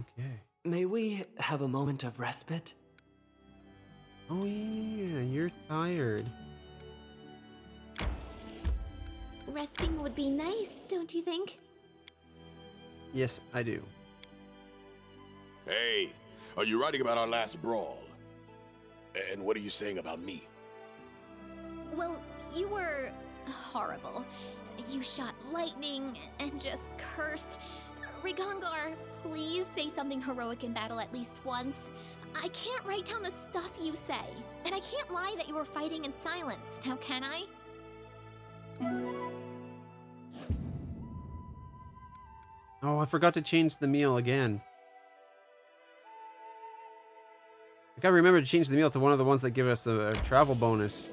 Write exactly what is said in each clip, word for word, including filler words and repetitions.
Okay. May we have a moment of respite? Oh yeah, you're tired. Resting would be nice, don't you think? Yes, I do. Hey, are you writing about our last brawl? And what are you saying about me? Well, you were horrible. You shot lightning and just cursed. Regongar, please say something heroic in battle at least once. I can't write down the stuff you say. And I can't lie that you were fighting in silence, now can I? Oh, I forgot to change the meal again. I gotta remember to change the meal to one of the ones that give us a, a travel bonus.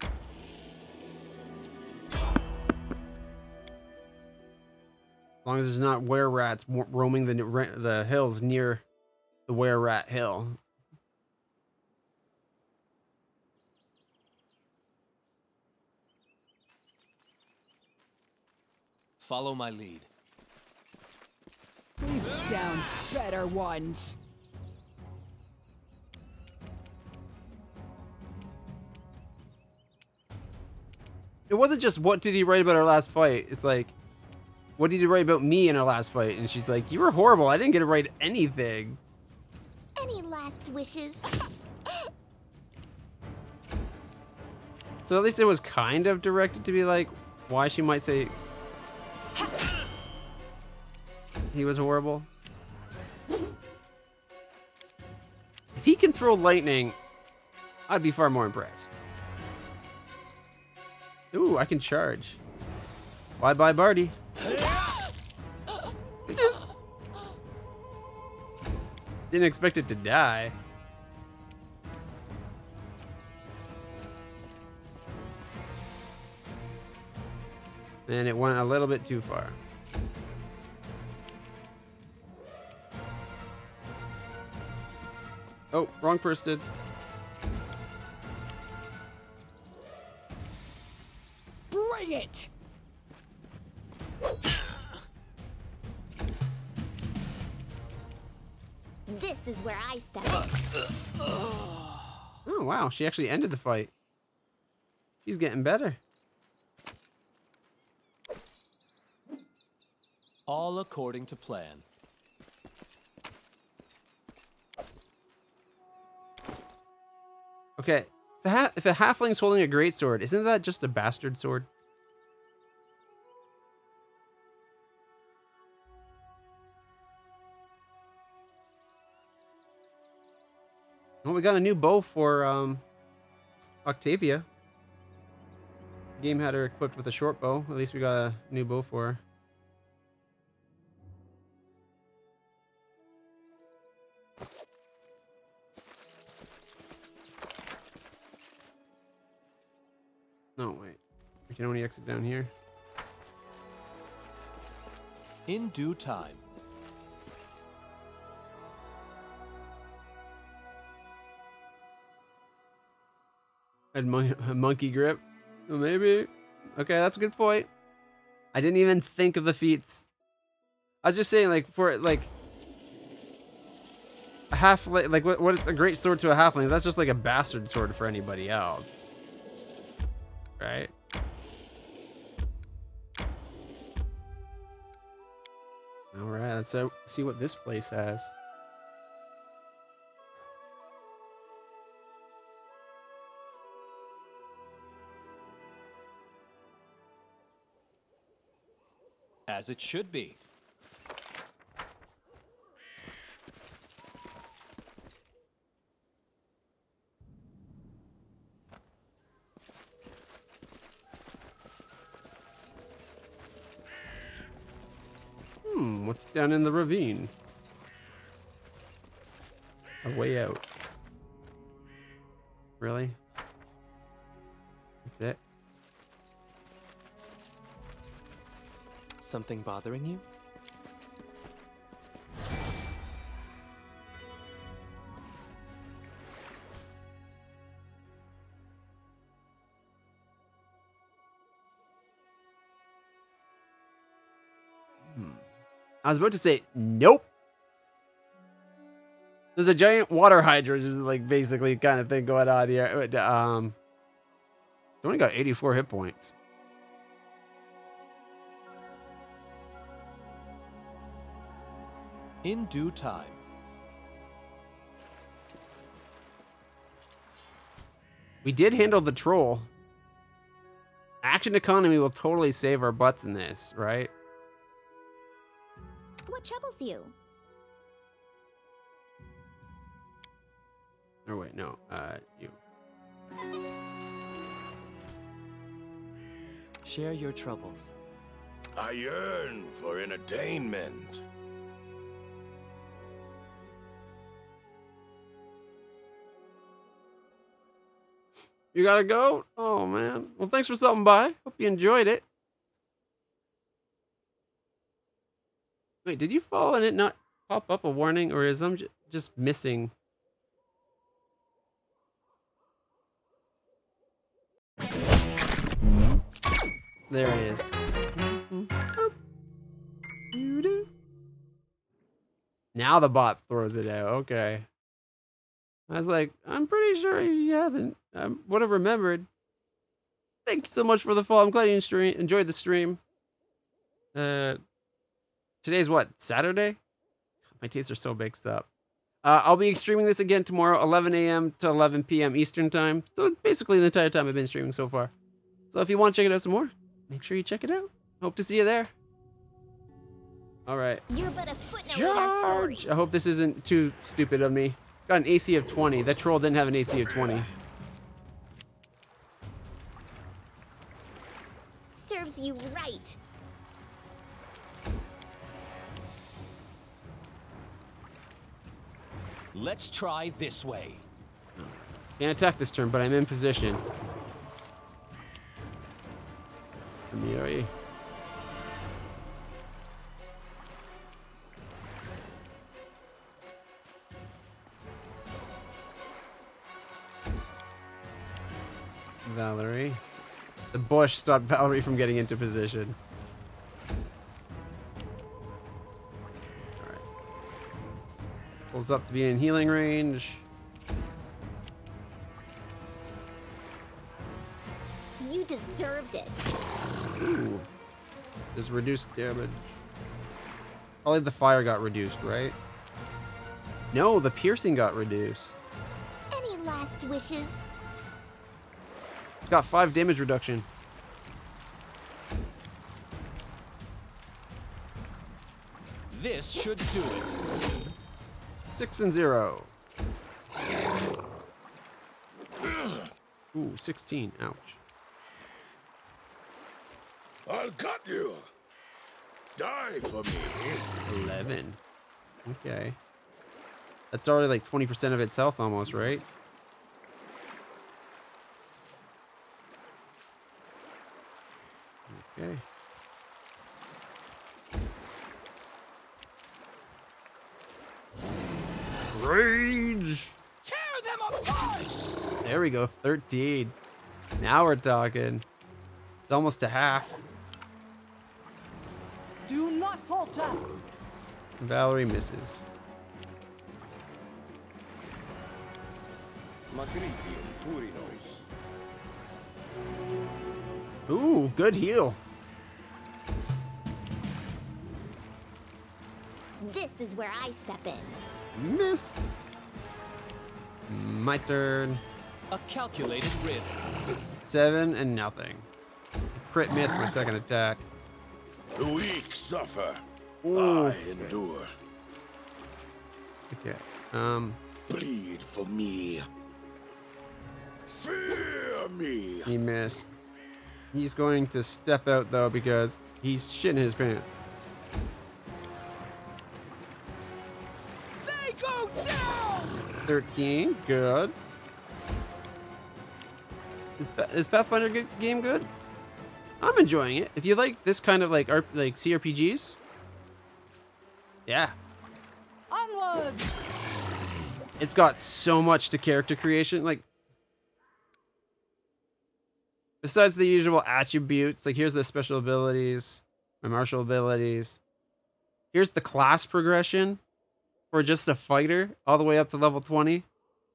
As long as there's not were-rats roaming the the hills near the were-rat hill. Follow my lead. We've downed better ones. It wasn't just what did he write about our last fight. It's like, what did you write about me in our last fight? And she's like, you were horrible. I didn't get to write anything. Any last wishes? So at least it was kind of directed to be like, why she might say he was horrible. If he can throw lightning, I'd be far more impressed. Ooh, I can charge. Bye bye, Barty. Didn't expect it to die. And it went a little bit too far. Oh, wrong person. Bring it! This is where I step in. Oh, wow. She actually ended the fight. She's getting better. All according to plan. Okay. If a, ha if a halfling's holding a greatsword, isn't that just a bastard sword? Well, we got a new bow for um, Octavia. Game had her equipped with a short bow. At least we got a new bow for her. No, wait. We can only exit down here. In due time. And mon a monkey grip? Maybe. Okay, that's a good point. I didn't even think of the feats. I was just saying, like, for, like, a halfling, like, what, what's a great sword to a halfling? That's just like a bastard sword for anybody else. Right? Alright, let's see what this place has. As it should be. Hmm, what's down in the ravine? A way out. Really? That's it? Something bothering you? I was about to say, nope. There's a giant water hydrant, just like basically kind of thing going on here. Um, they only got eighty-four hit points. In due time. We did handle the troll. Action economy will totally save our butts in this, right? What troubles you? Oh wait, no, uh, you. Share your troubles. I yearn for entertainment. You gotta go? Oh, man. Well, thanks for stopping by. Hope you enjoyed it. Wait, did you fall and it not pop up a warning? Or is I'm just missing? There it is. Now the bot throws it out. Okay. I was like, I'm pretty sure he hasn't. I would have remembered. Thank you so much for the follow. I'm glad you stream, enjoyed the stream. Uh, today's what? Saturday? My tastes are so mixed up. Uh, I'll be streaming this again tomorrow, eleven A M to eleven P M Eastern time. So basically the entire time I've been streaming so far. So if you want to check it out some more, make sure you check it out. Hope to see you there. All right. You're but a footnote in our story. I hope this isn't too stupid of me. Got an A C of twenty. That troll didn't have an A C of twenty. Serves you right. Let's try this way. Can't attack this turn, but I'm in position. Amiri. Valerie. The bush stopped Valerie from getting into position. Alright. Pulls up to be in healing range. You deserved it. Ooh. Just reduced damage. Probably the fire got reduced, right? No, the piercing got reduced. Any last wishes? It's got five damage reduction. This should do it. Six and zero. Ooh, sixteen. Ouch. I'll cut you. Die for me. Eleven. Okay. That's already like twenty percent of its health, almost, right? Okay. Rage! Tear them apart! There we go, thirteen. Now we're talking. It's almost to half. Do not falter. Valerie misses. Ooh, good heal. This is where I step in. Miss. My turn. A calculated risk. Seven and nothing. Crit miss my second attack. The weak suffer. Ooh. I endure. Okay. Um. Bleed for me. Fear me. He missed. He's going to step out though because he's shitting his pants. They go down! thirteen, good. Is, is Pathfinder good, game good? I'm enjoying it. If you like this kind of like R P, like C R P Gs, yeah. Onward! It's got so much to character creation, like. Besides the usual attributes, like here's the special abilities, my martial abilities. here's the class progression for just a fighter all the way up to level twenty.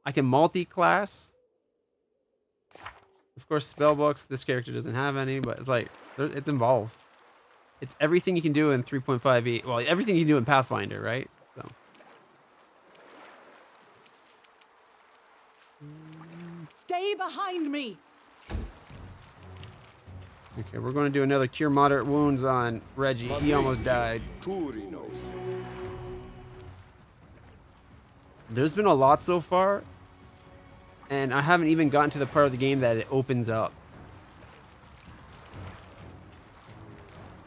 I can multi-class. Of course, spellbooks. This character doesn't have any, but it's like, it's involved. It's everything you can do in three point five E. Well, everything you can do in Pathfinder, right? So. Stay behind me. Okay, we're going to do another cure moderate wounds on Reggie. He almost died. There's been a lot so far, and I haven't even gotten to the part of the game that it opens up.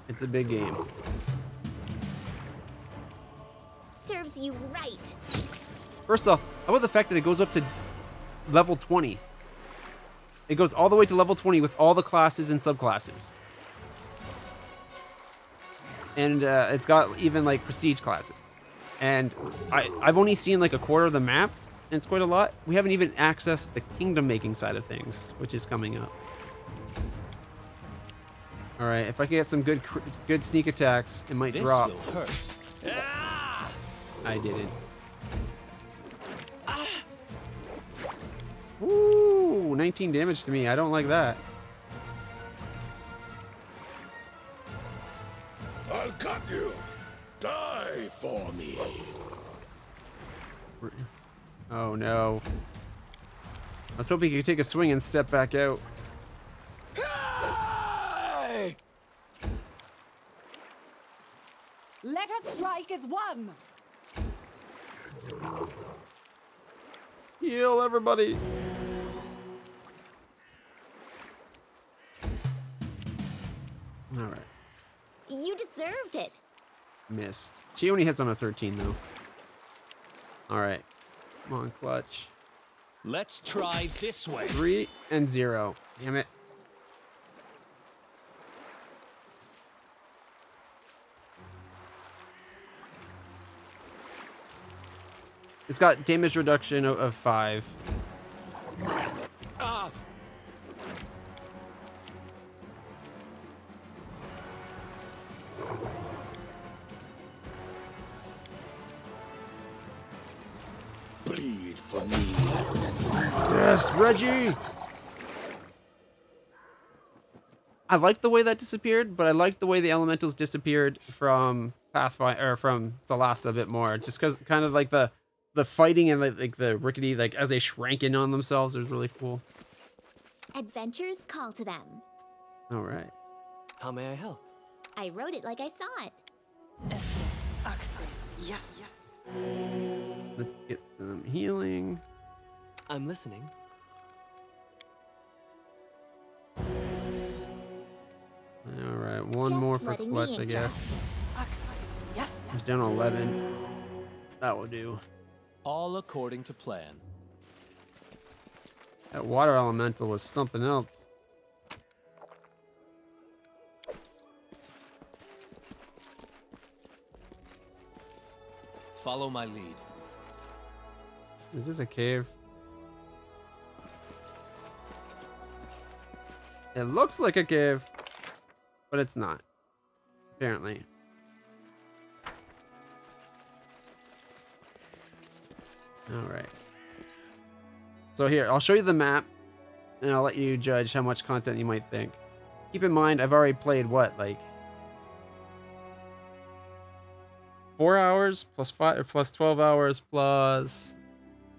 It's a big game. Serves you right. First off, how about the fact that it goes up to level twenty? It goes all the way to level twenty with all the classes and subclasses. And uh, it's got even like prestige classes. And I, I've only seen like a quarter of the map, and it's quite a lot. We haven't even accessed the kingdom making side of things, which is coming up. All right, if I can get some good good sneak attacks, it might this drop. Will hurt. Ah! I didn't. Ah! Ooh, nineteen damage to me. I don't like that. I'll cut you. Die for me. Oh no. I was hoping you could take a swing and step back out. Let us strike as one. Heal everybody. All right. You deserved it. Missed. She only hits on a thirteen though. All right. Come on, clutch. Let's try this way. Three and zero. Damn it. It's got damage reduction of, of five. Ah. Bleed for me. Yes, Reggie. I like the way that disappeared, but I like the way the elementals disappeared from Pathfinder or from Thalassa a bit more, just because kind of like the. The fighting and like, like the rickety, like as they shrank in on themselves, is really cool. Adventures call to them. All right. How may I help? I wrote it like I saw it. Yes. Let's get some healing. I'm listening. All right, one Just more for clutch, I guess. Yes. It's down eleven. That will do. All according to plan. That water elemental was something else. Follow my lead. Is this a cave? It looks like a cave, but it's not, apparently. All right. So here, I'll show you the map, and I'll let you judge how much content you might think. Keep in mind, I've already played, what, like... Four hours, plus five, or plus twelve hours, plus...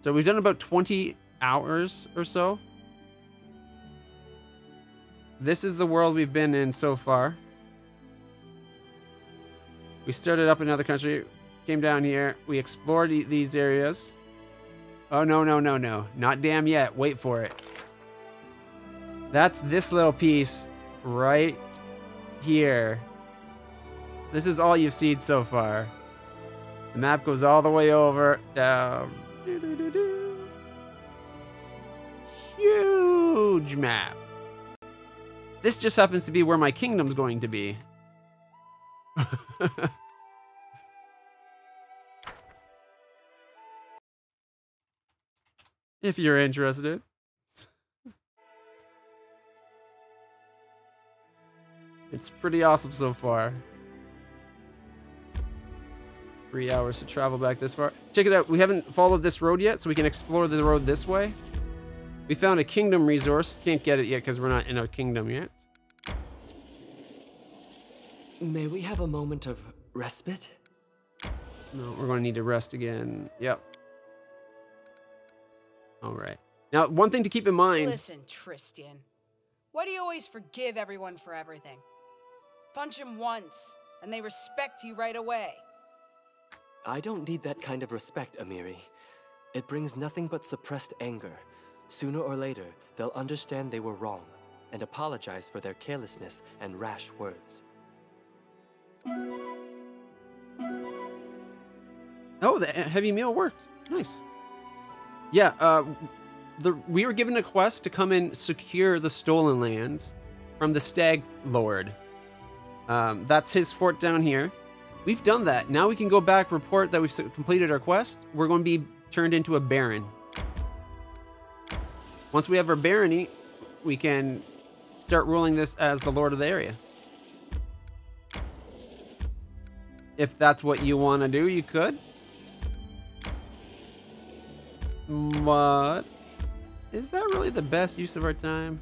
So we've done about twenty hours or so. This is the world we've been in so far. We started up in another country, came down here, we explored e- these areas. Oh, no, no, no, no. Not damn yet. Wait for it. That's this little piece right here. This is all you've seen so far. The map goes all the way over, down. Doo-doo-doo-doo. Huge map. This just happens to be where my kingdom's going to be. If you're interested. It's pretty awesome so far. Three hours to travel back this far. Check it out. We haven't followed this road yet, so we can explore the road this way. We found a kingdom resource. Can't get it yet because we're not in our kingdom yet. May we have a moment of respite? No, we're going to need to rest again. Yep. All right. Now, one thing to keep in mind. Listen, Tristian. Why do you always forgive everyone for everything? Punch them once, and they respect you right away. I don't need that kind of respect, Amiri. It brings nothing but suppressed anger. Sooner or later, they'll understand they were wrong and apologize for their carelessness and rash words. Oh, the heavy meal worked. Nice. Yeah, uh, the, we were given a quest to come and secure the Stolen Lands from the Stag Lord. Um, that's his fort down here. We've done that. Now we can go back, report that we've completed our quest. We're going to be turned into a baron. Once we have our barony, we can start ruling this as the lord of the area. If that's what you want to do, you could. What? Is that really the best use of our time?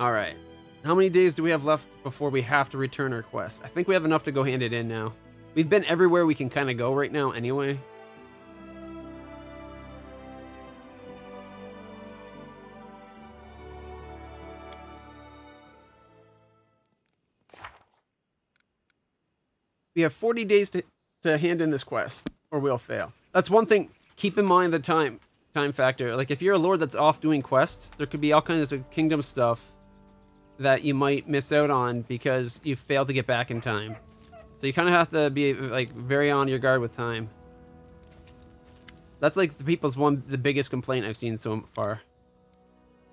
All right. How many days do we have left before we have to return our quest? I think we have enough to go hand it in now. We've been everywhere we can kind of go right now anyway. We have forty days to, to hand in this quest, or we'll fail. That's one thing. Keep in mind the time time factor. Like, if you're a lord that's off doing quests, there could be all kinds of kingdom stuff that you might miss out on because you failed to get back in time. So you kind of have to be, like, very on your guard with time. That's, like, the people's one, the biggest complaint I've seen so far.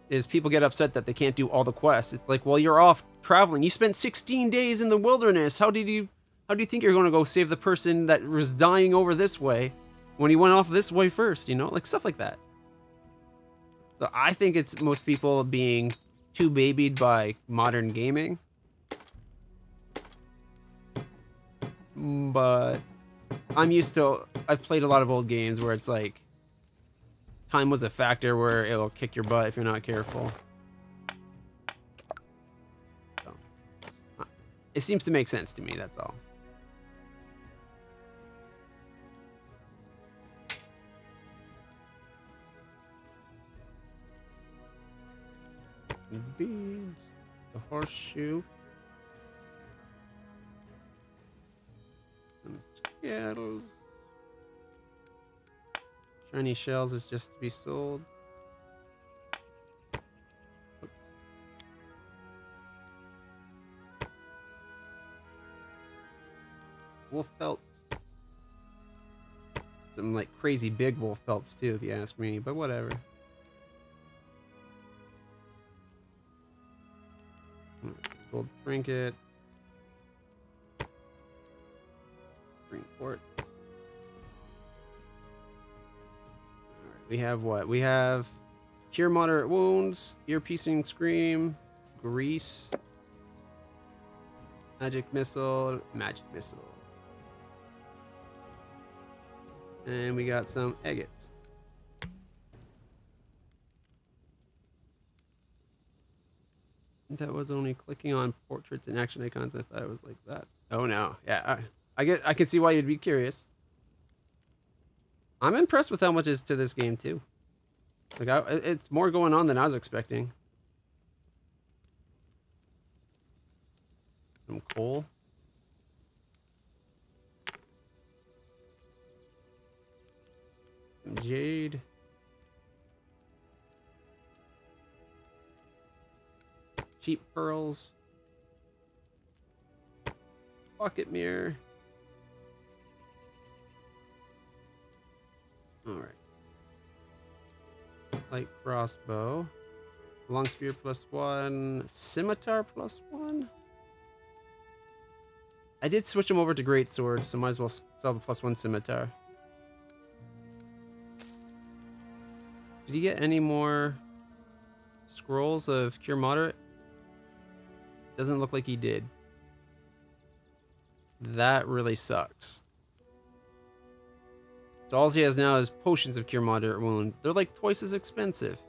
Is people get upset that they can't do all the quests. It's like, well, you're off traveling. You spent sixteen days in the wilderness. How did you... How do you think you're going to go save the person that was dying over this way when he went off this way first, you know? Like, stuff like that. So I think it's most people being too babied by modern gaming. But I'm used to... I've played a lot of old games where it's like... Time was a factor where it'll kick your butt if you're not careful. So, it seems to make sense to me, that's all. Beads, the horseshoe, some skettles, shiny shells is just to be sold. Oops. Wolf pelts, some like crazy big wolf pelts too, if you ask me, but whatever. Gold trinket, green quartz. All right, we have what? We have cure moderate wounds, ear piercing scream, grease, magic missile, magic missile, and we got some agates. That was only clicking on portraits and action icons. I thought it was like that. Oh no, yeah. I, I guess I can see why you'd be curious. I'm impressed with how much is to this game too. Like, I, it's more going on than I was expecting. Some coal. Some jade. Cheap pearls, pocket mirror. All right. Light crossbow, long spear plus one, scimitar plus one. I did switch them over to great sword, so might as well sell the plus one scimitar. Did you get any more scrolls of cure moderate? Doesn't look like he did. That really sucks. So all she has now is potions of cure moderate wound. They're like twice as expensive.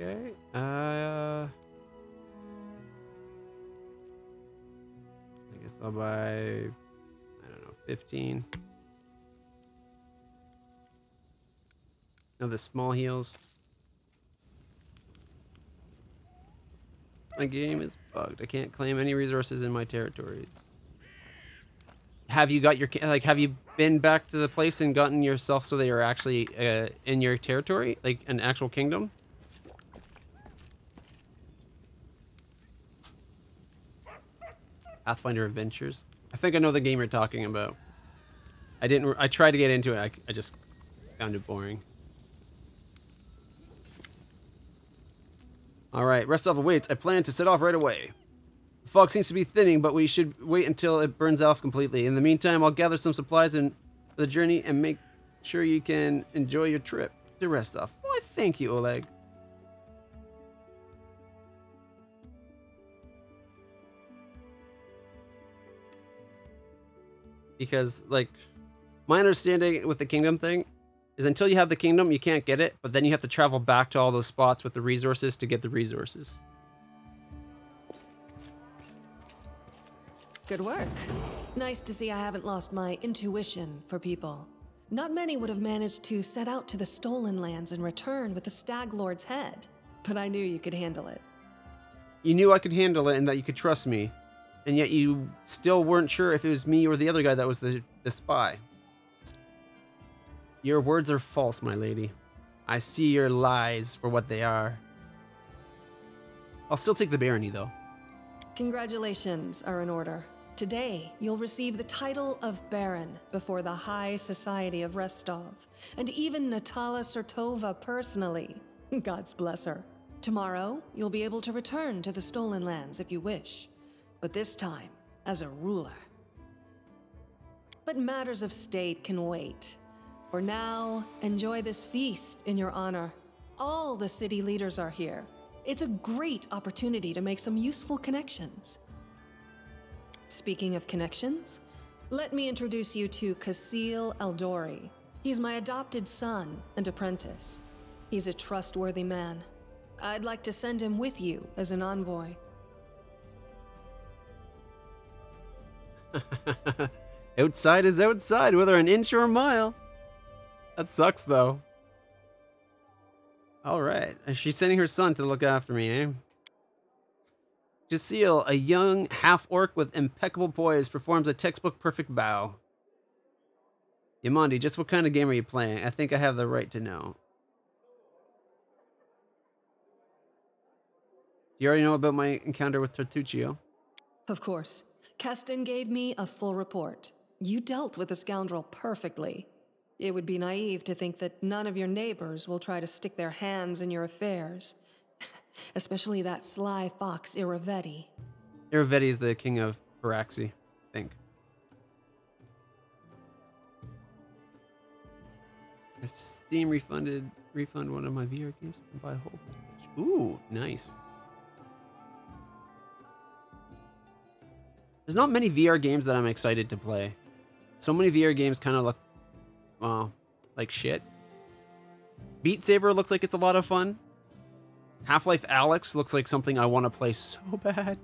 Okay. Uh, I guess I'll buy, I don't know, fifteen. Now the small heals. My game is bugged. I can't claim any resources in my territories. Have you got your, like, have you been back to the place and gotten yourself so they are actually uh, in your territory? Like an actual kingdom? Pathfinder Adventures. I think I know the game you're talking about. I didn't, I tried to get into it. I, I just found it boring. All right, Restov awaits. I plan to set off right away. The fog seems to be thinning, but we should wait until it burns off completely. In the meantime, I'll gather some supplies and for the journey and make sure you can enjoy your trip to Restov. Why, thank you, Oleg. Because, like, my understanding with the kingdom thing is until you have the kingdom, you can't get it, but then you have to travel back to all those spots with the resources to get the resources. Good work. Nice to see I haven't lost my intuition for people. Not many would have managed to set out to the Stolen Lands and return with the Stag Lord's head, but I knew you could handle it. You knew I could handle it and that you could trust me. And yet you still weren't sure if it was me or the other guy that was the, the spy. Your words are false, my lady. I see your lies for what they are. I'll still take the barony, though. Congratulations are in order. Today, you'll receive the title of Baron before the High Society of Restov, and even Natala Surtova personally. God's bless her. Tomorrow, you'll be able to return to the Stolen Lands if you wish. But this time, as a ruler. But matters of state can wait. For now, enjoy this feast in your honor. All the city leaders are here. It's a great opportunity to make some useful connections. Speaking of connections, let me introduce you to Kassil Aldori. He's my adopted son and apprentice. He's a trustworthy man. I'd like to send him with you as an envoy. Outside is outside, whether an inch or a mile. That sucks, though. All right, she's sending her son to look after me, eh? Kassil, a young half-orc with impeccable poise, performs a textbook perfect bow. Jamandi, just what kind of game are you playing? I think I have the right to know. You already know about my encounter with Tartuccio? Of course. Kesten gave me a full report. You dealt with the scoundrel perfectly. It would be naive to think that none of your neighbors will try to stick their hands in your affairs. Especially that sly fox, Iravetti. Iravetti is the king of Paraxi, I think. If Steam refunded, refund one of my V R games and buy a whole package. Ooh, nice. There's not many V R games that I'm excited to play. So many V R games kind of look, well, like shit. Beat Saber looks like it's a lot of fun. Half-Life Alyx looks like something I want to play so bad.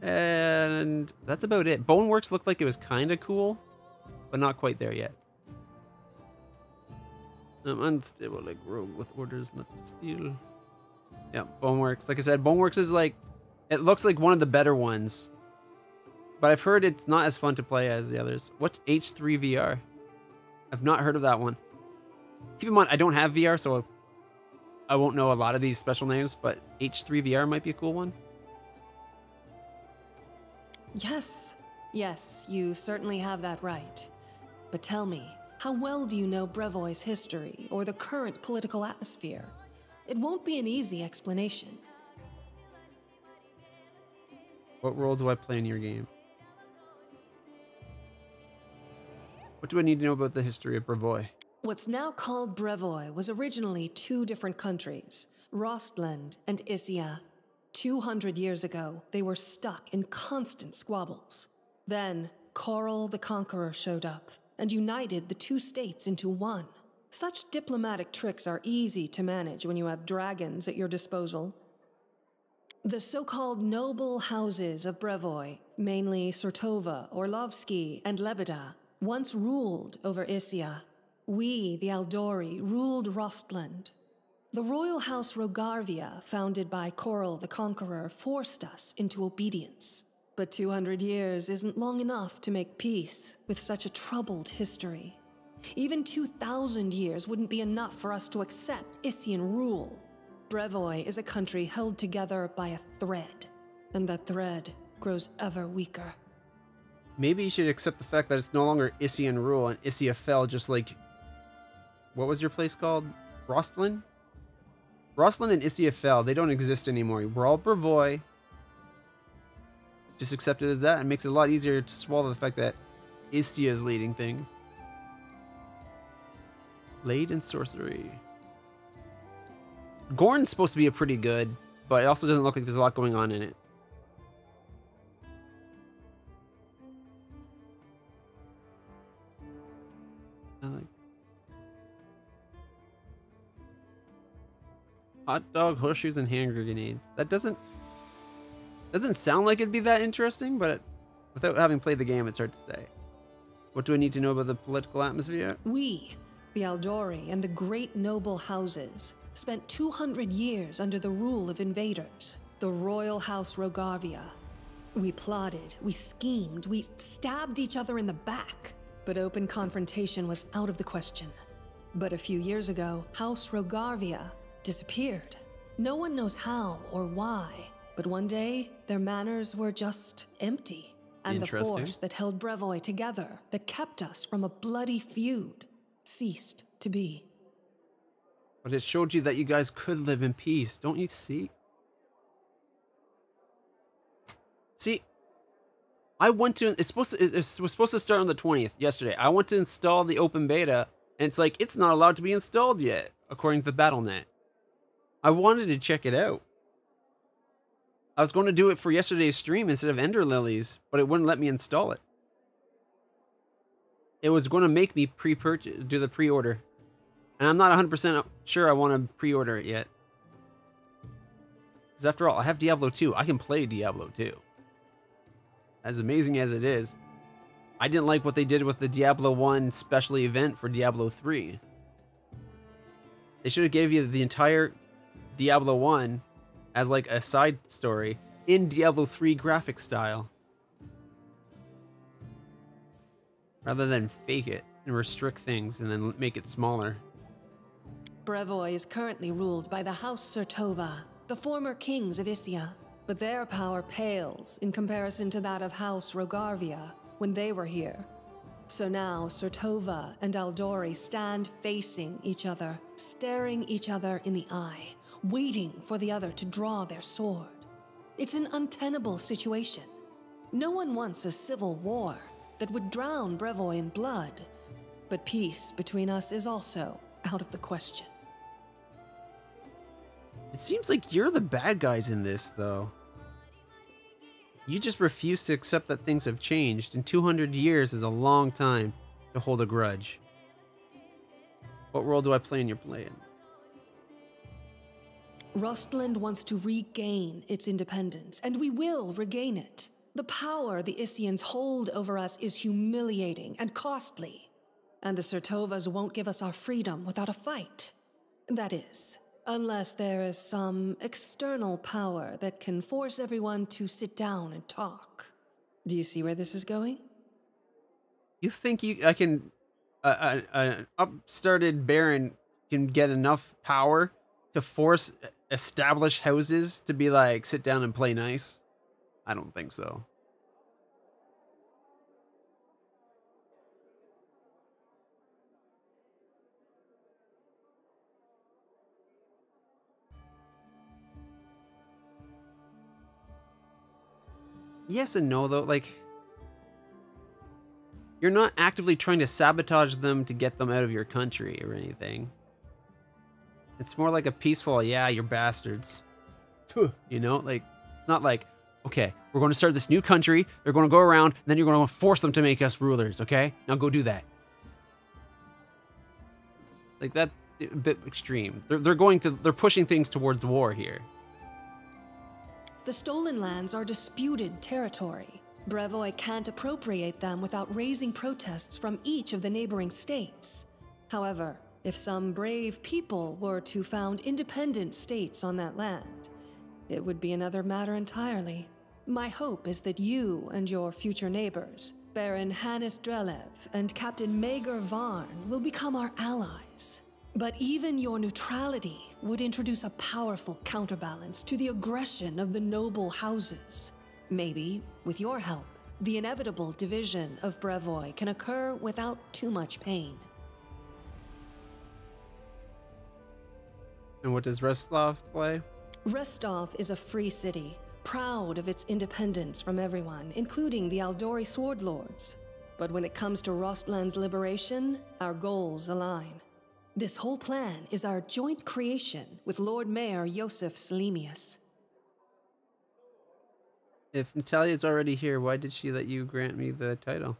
And that's about it. Boneworks looked like it was kind of cool, but not quite there yet. I'm unstable like Rogue with orders not to steal. Yeah, Boneworks. Like I said, Boneworks is like, it looks like one of the better ones. But I've heard it's not as fun to play as the others. What's H three V R? I've not heard of that one. Keep in mind, I don't have V R, so I won't know a lot of these special names, but H three V R might be a cool one. Yes, yes, you certainly have that right. But tell me, how well do you know Brevoy's history or the current political atmosphere? It won't be an easy explanation. What role do I play in your game? What do I need to know about the history of Brevoy? What's now called Brevoy was originally two different countries, Rostland and Issia. Two hundred years ago, they were stuck in constant squabbles. Then, Karl the Conqueror showed up and united the two states into one. Such diplomatic tricks are easy to manage when you have dragons at your disposal. The so-called noble houses of Brevoy, mainly Surtova, Orlovsky, and Lebeda, once ruled over Issia. We, the Aldori, ruled Rostland. The royal house Rogarvia, founded by Karl the Conqueror, forced us into obedience. But two hundred years isn't long enough to make peace with such a troubled history. Even two thousand years wouldn't be enough for us to accept Issian rule. Brevoy is a country held together by a thread, and that thread grows ever weaker. Maybe you should accept the fact that it's no longer Issian rule, and Issia fell just like... What was your place called? Rostland? Rostland and Issia fell. They don't exist anymore. We're all Brevoy. Just accept it as that, and makes it a lot easier to swallow the fact that Issia is leading things. Blade and sorcery. Gorn's supposed to be a pretty good, but it also doesn't look like there's a lot going on in it. Hot dog, horseshoes, and hand grenades. That doesn't doesn't sound like it'd be that interesting, but it, without having played the game, it's hard to say. What do I need to know about the political atmosphere? We, the Aldori, and the great noble houses spent two hundred years under the rule of invaders, the royal house Rogarvia. We plotted, we schemed, we stabbed each other in the back, but open confrontation was out of the question. But a few years ago, House Rogarvia disappeared. No one knows how or why, but one day their manors were just empty, and the force that held Brevoy together, that kept us from a bloody feud, ceased to be. But it showed you that you guys could live in peace, don't you see? See, I went to, it's supposed to, it was supposed to start on the twentieth yesterday. I went to install the open beta, and it's like, it's not allowed to be installed yet, according to the Battle dot net. I wanted to check it out. I was going to do it for yesterday's stream instead of Ender Lilies, but it wouldn't let me install it. It was going to make me pre-purchase, do the pre-order. And I'm not one hundred percent sure I want to pre-order it yet. Because after all, I have Diablo two. I can play Diablo two. As amazing as it is, I didn't like what they did with the Diablo one special event for Diablo three. They should have gave you the entire Diablo one as like a side story in Diablo three graphic style, rather than fake it and restrict things and then make it smaller. Brevoy is currently ruled by the House Surtova, the former kings of Issia, but their power pales in comparison to that of House Rogarvia when they were here. So now Surtova and Aldori stand facing each other, staring each other in the eye, waiting for the other to draw their sword. It's an untenable situation. No one wants a civil war that would drown Brevoy in blood, but peace between us is also out of the question. It seems like you're the bad guys in this, though. You just refuse to accept that things have changed, and two hundred years is a long time to hold a grudge. What role do I play in your plan? Rostland wants to regain its independence, and we will regain it. The power the Issians hold over us is humiliating and costly. And the Surtovas won't give us our freedom without a fight. That is, unless there is some external power that can force everyone to sit down and talk. Do you see where this is going? You think you, I can, uh, uh, an upstarted baron can get enough power to force established houses to be like, sit down and play nice? I don't think so. Yes and no, though. Like, You're not actively trying to sabotage them to get them out of your country or anything. It's more like a peaceful, yeah, you're bastards. You know, like, it's not like, okay, we're going to start this new country, they're going to go around, and then you're going to force them to make us rulers, okay? Now go do that. Like, that's a bit extreme. They're, they're going to, they're pushing things towards war here. The Stolen Lands are disputed territory. Brevoy can't appropriate them without raising protests from each of the neighboring states. However, if some brave people were to found independent states on that land, it would be another matter entirely. My hope is that you and your future neighbors, Baron Hannes Drelev and Captain Maegar Varn, will become our allies. But even your neutrality would introduce a powerful counterbalance to the aggression of the noble houses. Maybe, with your help, the inevitable division of Brevoy can occur without too much pain. And what does Restov play? Restov is a free city, proud of its independence from everyone, including the Aldori Sword Lords. But when it comes to Rostland's liberation, our goals align. This whole plan is our joint creation with Lord Mayor Ioseph Sellemius. If Natalia's already here, why did she let you grant me the title?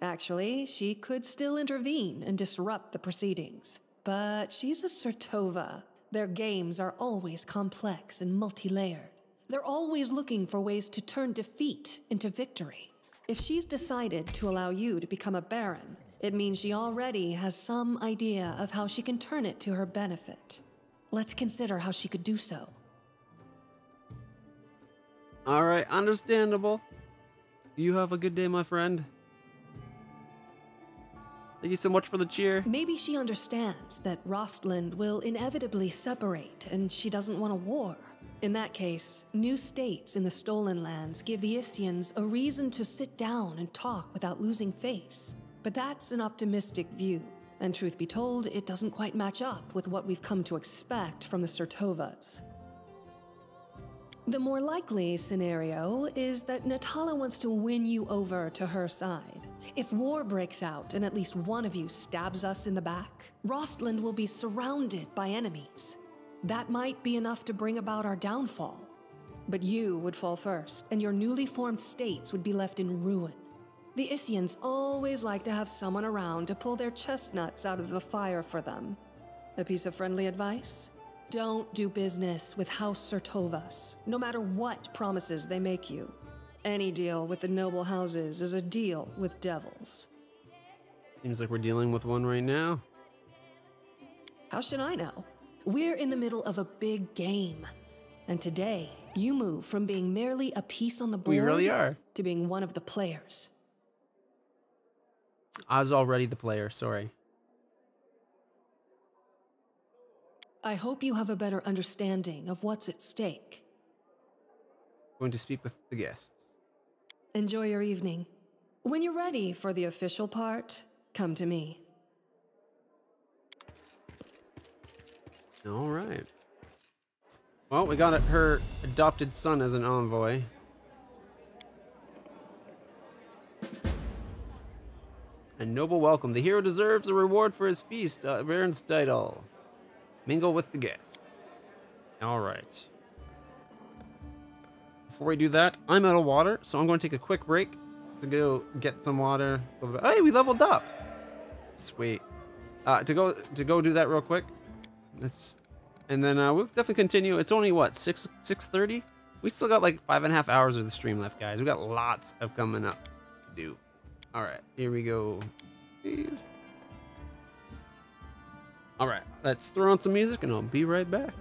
Actually, she could still intervene and disrupt the proceedings. But she's a Surtova. Their games are always complex and multi-layered. They're always looking for ways to turn defeat into victory. If she's decided to allow you to become a baron, it means she already has some idea of how she can turn it to her benefit. Let's consider how she could do so. All right, understandable. You have a good day, my friend. Thank you so much for the cheer. Maybe she understands that Rostland will inevitably separate and she doesn't want a war. In that case, new states in the Stolen Lands give the Issians a reason to sit down and talk without losing face. But that's an optimistic view, and truth be told, it doesn't quite match up with what we've come to expect from the Surtovas. The more likely scenario is that Natala wants to win you over to her side. If war breaks out and at least one of you stabs us in the back, Rostland will be surrounded by enemies. That might be enough to bring about our downfall. But you would fall first, and your newly formed states would be left in ruin. The Issians always like to have someone around to pull their chestnuts out of the fire for them. A piece of friendly advice? Don't do business with House Surtovas, no matter what promises they make you. Any deal with the noble houses is a deal with devils. Seems like we're dealing with one right now. How should I know? We're in the middle of a big game, and today you move from being merely a piece on the board we really are. to being one of the players. I was already the player, sorry. I hope you have a better understanding of what's at stake. I'm going to speak with the guests. Enjoy your evening. When you're ready for the official part, come to me. All right. Well, we got her adopted son as an envoy. A noble welcome. The hero deserves a reward for his feast. Uh, Baron's title. Mingle with the guests. All right. Before we do that, I'm out of water, so I'm going to take a quick break to go get some water. Hey, we leveled up. Sweet. Uh, to go to go do that real quick. Let's, and then uh, we'll definitely continue. It's only what six six thirty. We still got like five and a half hours of the stream left, guys. We got lots of coming up to do. All right, here we go. All right, let's throw on some music and I'll be right back.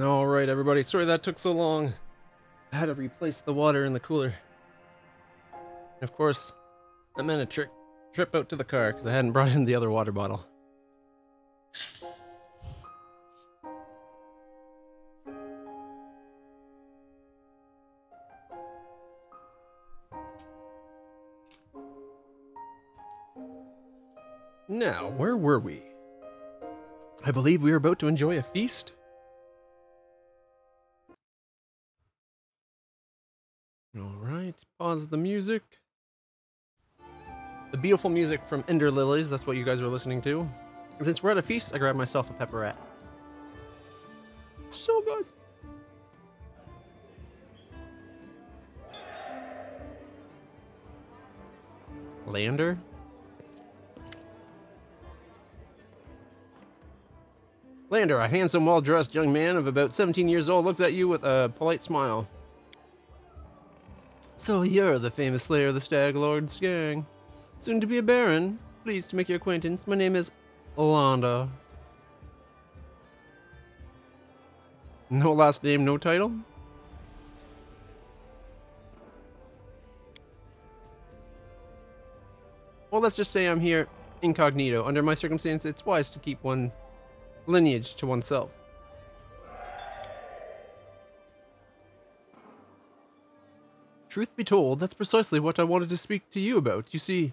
All right, everybody. Sorry that took so long. I had to replace the water in the cooler. And of course, that meant a trip trip out to the car because I hadn't brought in the other water bottle. Now, where were we? I believe we were about to enjoy a feast. Pause the music. The beautiful music from Ender Lilies, that's what you guys were listening to. And since we're at a feast, I grabbed myself a pepperette. So good. Lander? Lander, a handsome, well-dressed young man of about seventeen years old, looked at you with a polite smile. So you're the famous slayer of the Stag Lord's gang. Soon to be a baron. Pleased to make your acquaintance. My name is Lander. No last name, no title? Well, let's just say I'm here incognito. Under my circumstances, it's wise to keep one lineage to oneself. Truth be told, that's precisely what I wanted to speak to you about. You see,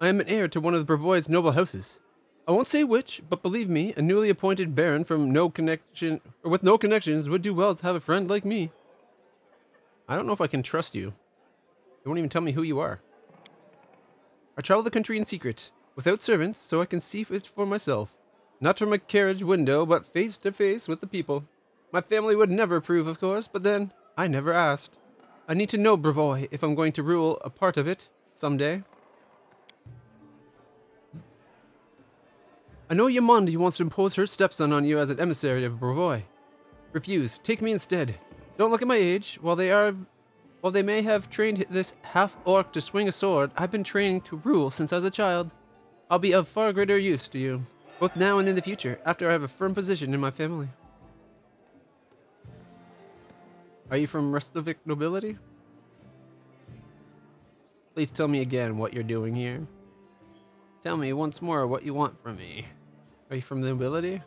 I am an heir to one of the Brevoy's noble houses. I won't say which, but believe me, a newly appointed baron from no connection or with no connections would do well to have a friend like me. I don't know if I can trust you. You won't even tell me who you are. I travel the country in secret, without servants, so I can see it for myself. Not from a carriage window, but face to face with the people. My family would never approve, of course, but then I never asked. I need to know Brevoy if I'm going to rule a part of it someday. I know Jamandi wants to impose her stepson on you as an emissary of Brevoy. Refuse. Take me instead. Don't look at my age. While they are, while they may have trained this half-orc to swing a sword, I've been training to rule since I was a child. I'll be of far greater use to you, both now and in the future, after I have a firm position in my family. Are you from Restovic nobility? Please tell me again what you're doing here. Tell me once more what you want from me. Are you from the nobility?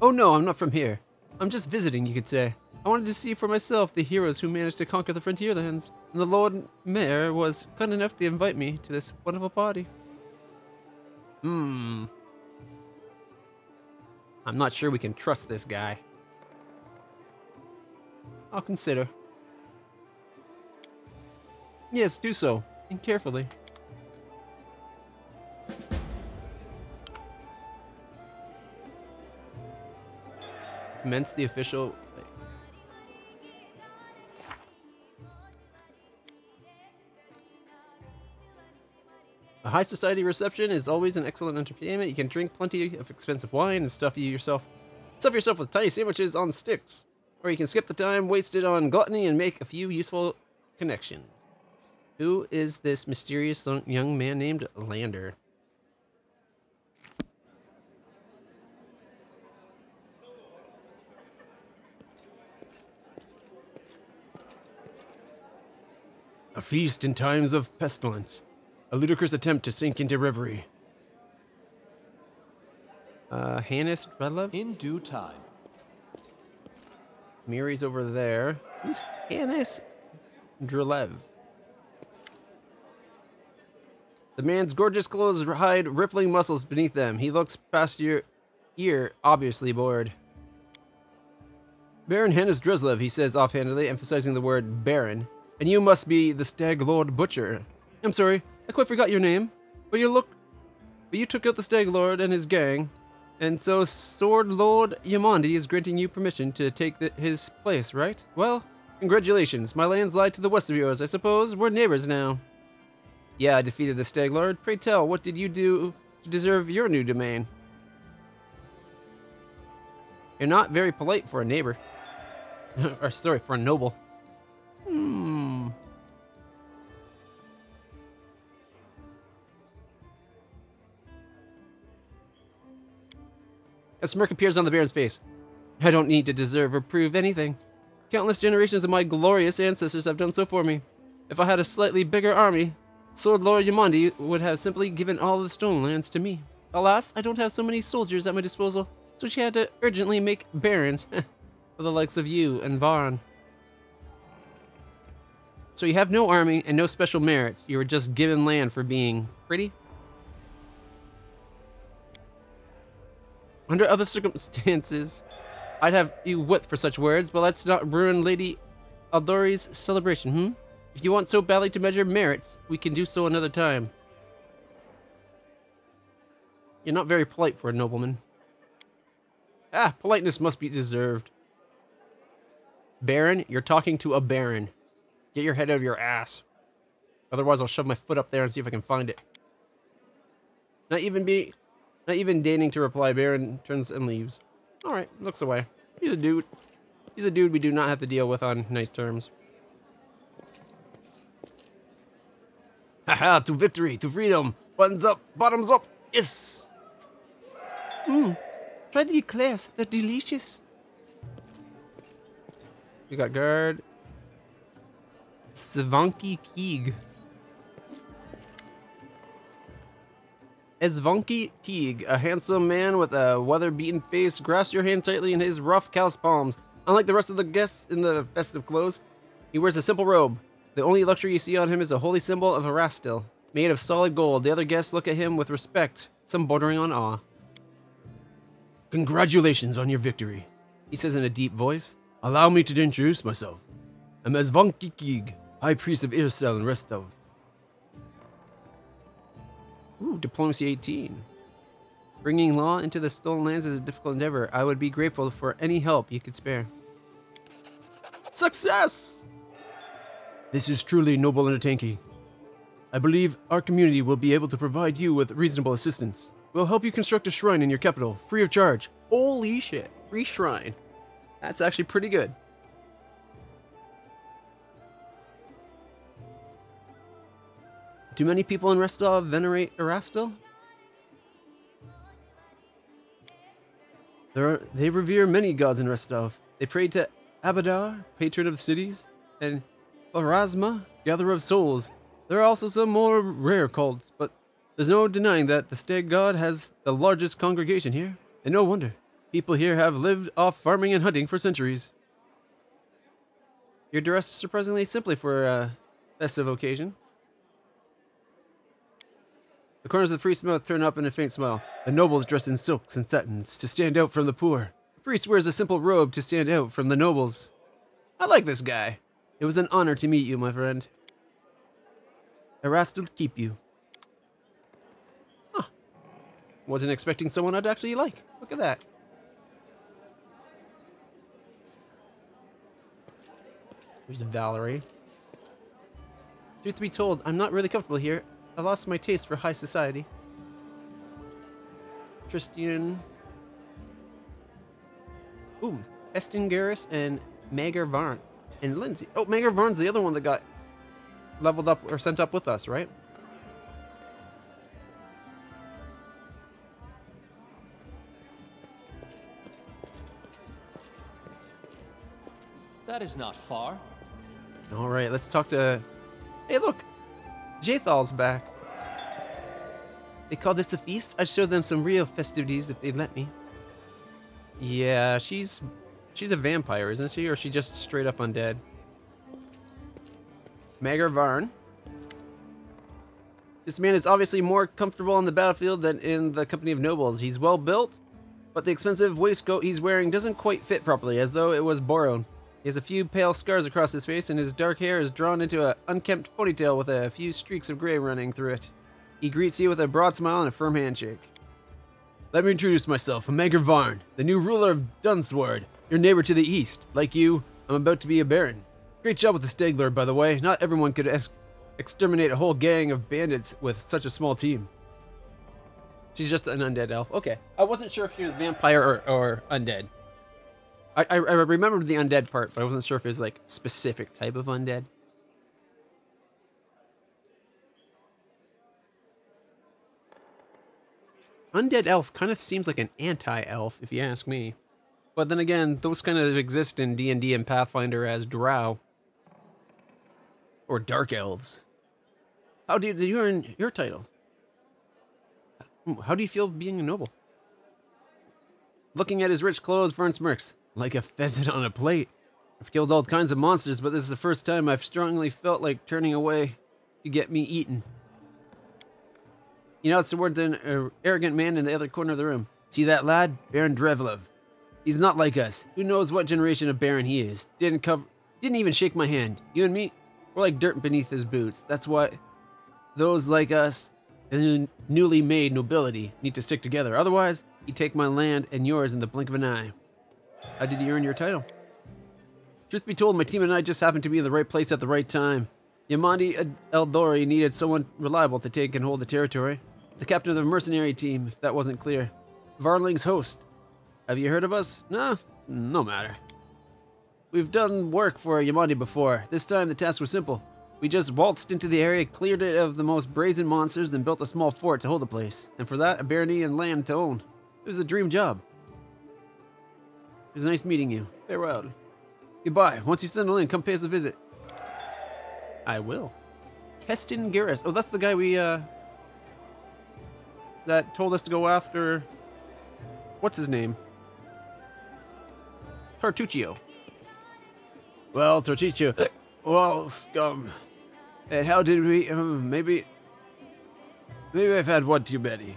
Oh no, I'm not from here. I'm just visiting, you could say. I wanted to see for myself the heroes who managed to conquer the frontierlands, and the Lord Mayor was kind enough to invite me to this wonderful party. Hmm. I'm not sure we can trust this guy. I'll consider. Yes, do so, and carefully. Commence the official... A high society reception is always an excellent entertainment. You can drink plenty of expensive wine and stuff you yourself, stuff yourself with tiny sandwiches on sticks. Or you can skip the time wasted on gluttony and make a few useful connections. Who is this mysterious young man named Lander? A feast in times of pestilence. A ludicrous attempt to sink into reverie. Uh, Hannes Drelev? In due time. Miri's over there. Who's Hannes Drelev? The man's gorgeous clothes hide rippling muscles beneath them. He looks past your ear, obviously bored. Baron Hannes Drelev, he says offhandedly, emphasizing the word Baron. And you must be the Stag Lord Butcher. I'm sorry. I quite forgot your name, but you look, but you took out the Stag Lord and his gang, and so Sword Lord Jamandi is granting you permission to take the, his place, right? Well, congratulations. My lands lie to the west of yours, I suppose. We're neighbors now. Yeah, I defeated the Stag Lord. Pray tell, what did you do to deserve your new domain? You're not very polite for a neighbor. Or sorry, for a noble. Hmm... A smirk appears on the Baron's face. I don't need to deserve or prove anything. Countless generations of my glorious ancestors have done so for me. If I had a slightly bigger army, Sword Lord Jamandi would have simply given all the Stolen Lands to me. Alas, I don't have so many soldiers at my disposal, so she had to urgently make barons for the likes of you and Varn. So you have no army and no special merits. You were just given land for being pretty? Under other circumstances, I'd have you whipped for such words, but let's not ruin Lady Aldori's celebration, hmm? If you want so badly to measure merits, we can do so another time. You're not very polite for a nobleman. Ah, politeness must be deserved. Baron, you're talking to a baron. Get your head out of your ass. Otherwise, I'll shove my foot up there and see if I can find it. Not even be... Not even deigning to reply, Baron turns and leaves. Alright, looks away. He's a dude. He's a dude we do not have to deal with on nice terms. Haha, to victory, to freedom. Buttons up, bottoms up. Yes! Mmm. Try the eclairs, they're delicious. We got guard. Ezvanki Keeg. Ezvanki Keeg, a handsome man with a weather-beaten face, grasps your hand tightly in his rough, calloused palms. Unlike the rest of the guests in the festive clothes, he wears a simple robe. The only luxury you see on him is a holy symbol of Erastil, made of solid gold. The other guests look at him with respect, some bordering on awe. Congratulations on your victory, he says in a deep voice. Allow me to introduce myself. I'm Ezvanki Keeg, High Priest of Erastil and Restov. Ooh, Diplomacy eighteen. Bringing law into the Stolen Lands is a difficult endeavor. I would be grateful for any help you could spare. Success! This is truly noble and entertaining. I believe our community will be able to provide you with reasonable assistance. We'll help you construct a shrine in your capital, free of charge. Holy shit, free shrine. That's actually pretty good. Do many people in Restov venerate Erastil? There are, they revere many gods in Restov. They pray to Abadar, patron of cities, and Varasma, gatherer of souls. There are also some more rare cults, but there's no denying that the Stag God has the largest congregation here. And no wonder. People here have lived off farming and hunting for centuries. You're dressed surprisingly simply for a festive occasion. The corners of the priest's mouth turn up in a faint smile. The nobles dress in silks and satins to stand out from the poor. The priest wears a simple robe to stand out from the nobles. I like this guy. It was an honor to meet you, my friend. Erastil keep you. Huh. Wasn't expecting someone I'd actually like. Look at that. Here's Valerie. Truth be told, I'm not really comfortable here. I lost my taste for high society. Tristian. Ooh, Kesten and Maegar Varn. And Lindsay. Oh, Maegar Varn's the other one that got leveled up or sent up with us, right? That is not far. All right, let's talk to... Hey, look. Jathal's back. They call this a feast? I'd show them some real festivities if they'd let me. Yeah, she's... She's a vampire, isn't she? Or is she just straight up undead? Maegar Varn. This man is obviously more comfortable on the battlefield than in the company of nobles. He's well built, but the expensive waistcoat he's wearing doesn't quite fit properly, as though it was borrowed. He has a few pale scars across his face, and his dark hair is drawn into an unkempt ponytail with a few streaks of gray running through it. He greets you with a broad smile and a firm handshake. Let me introduce myself. I'm Maegar Varn, the new ruler of Dunsward, your neighbor to the east. Like you, I'm about to be a baron. Great job with the stag lord, by the way. Not everyone could ex exterminate a whole gang of bandits with such a small team. She's just an undead elf. Okay. I wasn't sure if she was vampire or, or undead. I, I, I remembered the undead part, but I wasn't sure if it was like specific type of undead. Undead elf kind of seems like an anti-elf, if you ask me. But then again, those kind of exist in D and D and Pathfinder as drow. Or dark elves. How do you, do you earn your title? How do you feel being a noble? Looking at his rich clothes, Vern smirks. Like a pheasant on a plate. I've killed all kinds of monsters, but this is the first time I've strongly felt like turning away to get me eaten. He nods towards an uh, arrogant man in the other corner of the room. See that lad? Baron Drelev. He's not like us. Who knows what generation of Baron he is. Didn't cover, didn't even shake my hand. You and me, we're like dirt beneath his boots. That's why those like us and the newly made nobility need to stick together. Otherwise, you take my land and yours in the blink of an eye. How did you earn your title? Truth be told, my team and I just happened to be in the right place at the right time. Jamandi Aldori needed someone reliable to take and hold the territory. The captain of the mercenary team, if that wasn't clear. Varnling's host. Have you heard of us? No, no matter. We've done work for Jamandi before. This time the tasks were simple. We just waltzed into the area, cleared it of the most brazen monsters, and built a small fort to hold the place. And for that, a barony and land to own. It was a dream job. It was nice meeting you. Farewell. Goodbye. Once you settle in, come pay us a visit. I will. Kesten Garrus. Oh, that's the guy we, uh... that told us to go after... What's his name? Tartuccio. Well, Tartuccio. Well, scum. And how did we... Um, maybe... Maybe I've had one too many.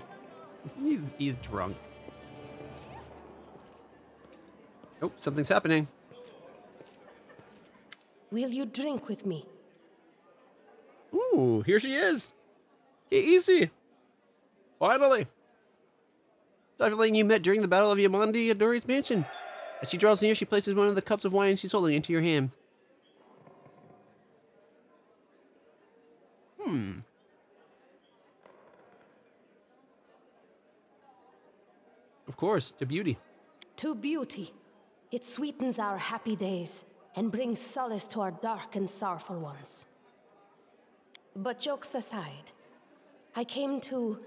He's, he's drunk. Oh, something's happening. Will you drink with me? Ooh, here she is. Get easy. Finally. Doctor Lane, you met during the Battle of Jamandi Aldori's mansion. As she draws near, she places one of the cups of wine she's holding into your hand. Hmm. Of course, to beauty. To beauty. It sweetens our happy days and brings solace to our dark and sorrowful ones. But jokes aside, I came to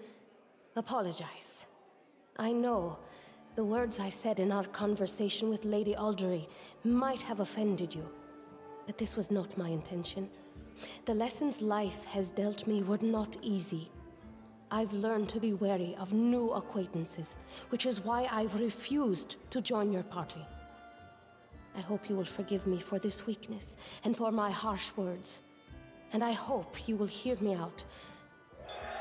apologize. I know the words I said in our conversation with Lady Aldori might have offended you, but this was not my intention. The lessons life has dealt me were not easy. I've learned to be wary of new acquaintances, which is why I've refused to join your party. I hope you will forgive me for this weakness and for my harsh words, and I hope you will hear me out,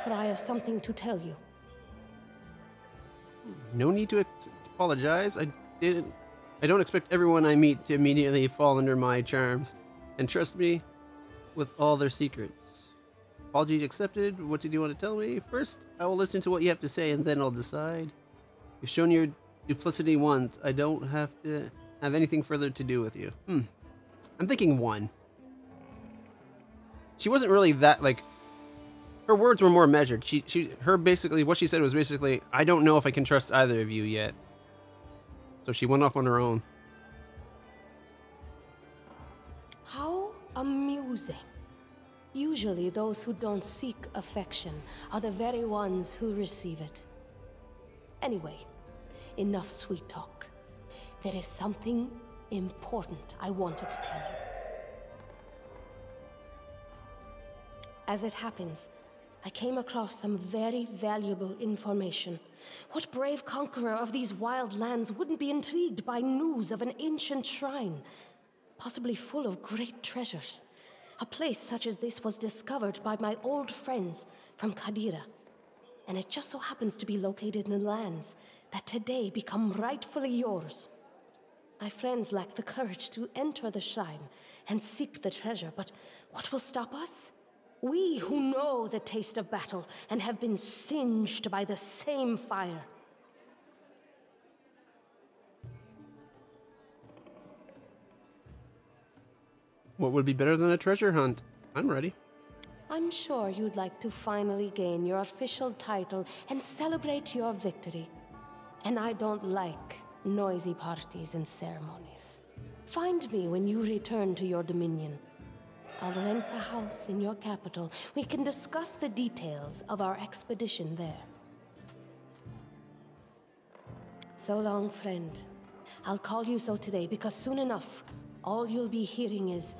for I have something to tell you. No need to apologize. I didn't. I don't expect everyone I meet to immediately fall under my charms, and trust me, with all their secrets. Apologies accepted. What did you want to tell me? First, I will listen to what you have to say, and then I'll decide. You've shown your duplicity once. I don't have to have anything further to do with you. Hmm. I'm thinking one. She wasn't really that, like... Her words were more measured. She, she, her basically, what she said was basically, I don't know if I can trust either of you yet. So she went off on her own. How amusing. Usually those who don't seek affection are the very ones who receive it. Anyway, enough sweet talk. There is something important I wanted to tell you. As it happens, I came across some very valuable information. What brave conqueror of these wild lands wouldn't be intrigued by news of an ancient shrine, possibly full of great treasures? A place such as this was discovered by my old friends from Kadira, and it just so happens to be located in the lands that today become rightfully yours. My friends lack the courage to enter the shrine and seek the treasure, but what will stop us? We who know the taste of battle and have been singed by the same fire. What would be better than a treasure hunt? I'm ready. I'm sure you'd like to finally gain your official title and celebrate your victory. And I don't like noisy parties and ceremonies. Find me when you return to your dominion. I'll rent a house in your capital. We can discuss the details of our expedition there. So long, friend. I'll call you so today, because soon enough, all you'll be hearing is,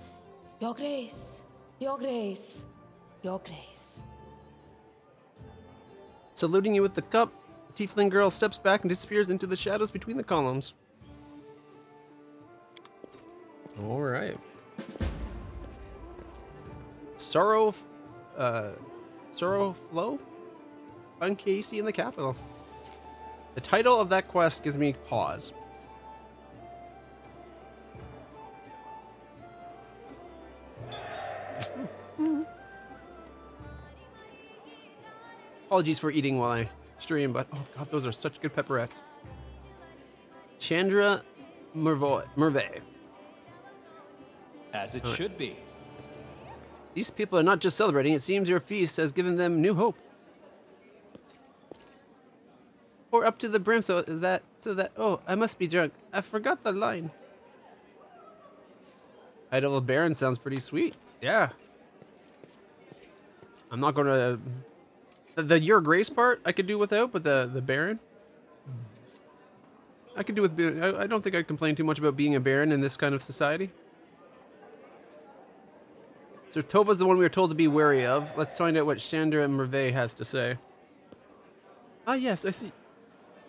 Your Grace, Your Grace, Your Grace. Saluting you with the cup, the tiefling girl steps back and disappears into the shadows between the columns. All right. Sorrow, uh, Sorrow Flow? Find Casey in the capital. The title of that quest gives me pause. Apologies for eating while I stream, but oh god, those are such good pepperettes. Chandra Mervey. As it right. should be. These people are not just celebrating, it seems your feast has given them new hope. Pour up to the brim so that, so that, oh, I must be drunk. I forgot the line. Idle Baron sounds pretty sweet. Yeah. I'm not gonna, the, the Your Grace part I could do without, but the, the Baron? I could do with, I, I don't think I'd complain too much about being a Baron in this kind of society. Surtova's the one we were told to be wary of. Let's find out what Chandra Mervey has to say. Ah yes, I see.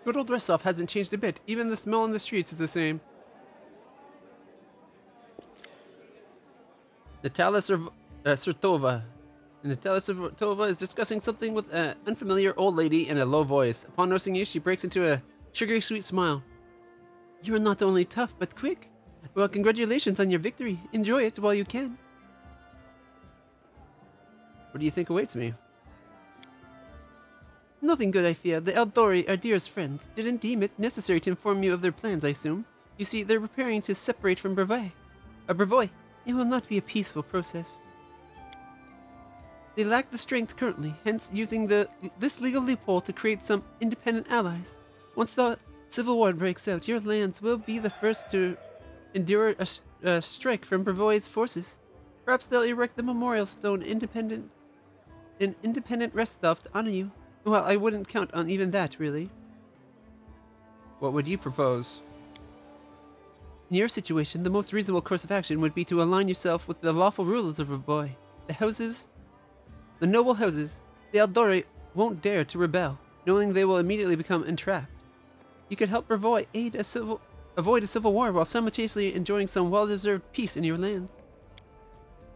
Good old Restov hasn't changed a bit. Even the smell in the streets is the same. Natala Sur uh, Surtova. Natala Surtova is discussing something with an unfamiliar old lady in a low voice. Upon noticing you, she breaks into a sugary sweet smile. You are not only tough, but quick. Well, congratulations on your victory. Enjoy it while you can. What do you think awaits me? Nothing good, I fear. The Aldori, our dearest friends, didn't deem it necessary to inform you of their plans, I assume. You see, they're preparing to separate from Brevoy. Uh, Brevoy. It will not be a peaceful process. They lack the strength currently, hence using the this legal loophole to create some independent allies. Once the civil war breaks out, your lands will be the first to endure a, a strike from Brevoy's forces. Perhaps they'll erect the memorial stone independent... an independent Restov to honor you. Well, I wouldn't count on even that, really. What would you propose? In your situation, the most reasonable course of action would be to align yourself with the lawful rulers of Brevoy. The houses... The noble houses, the Aldori won't dare to rebel, knowing they will immediately become entrapped. You could help Brevoy aid a civil, avoid a civil war while simultaneously enjoying some well-deserved peace in your lands.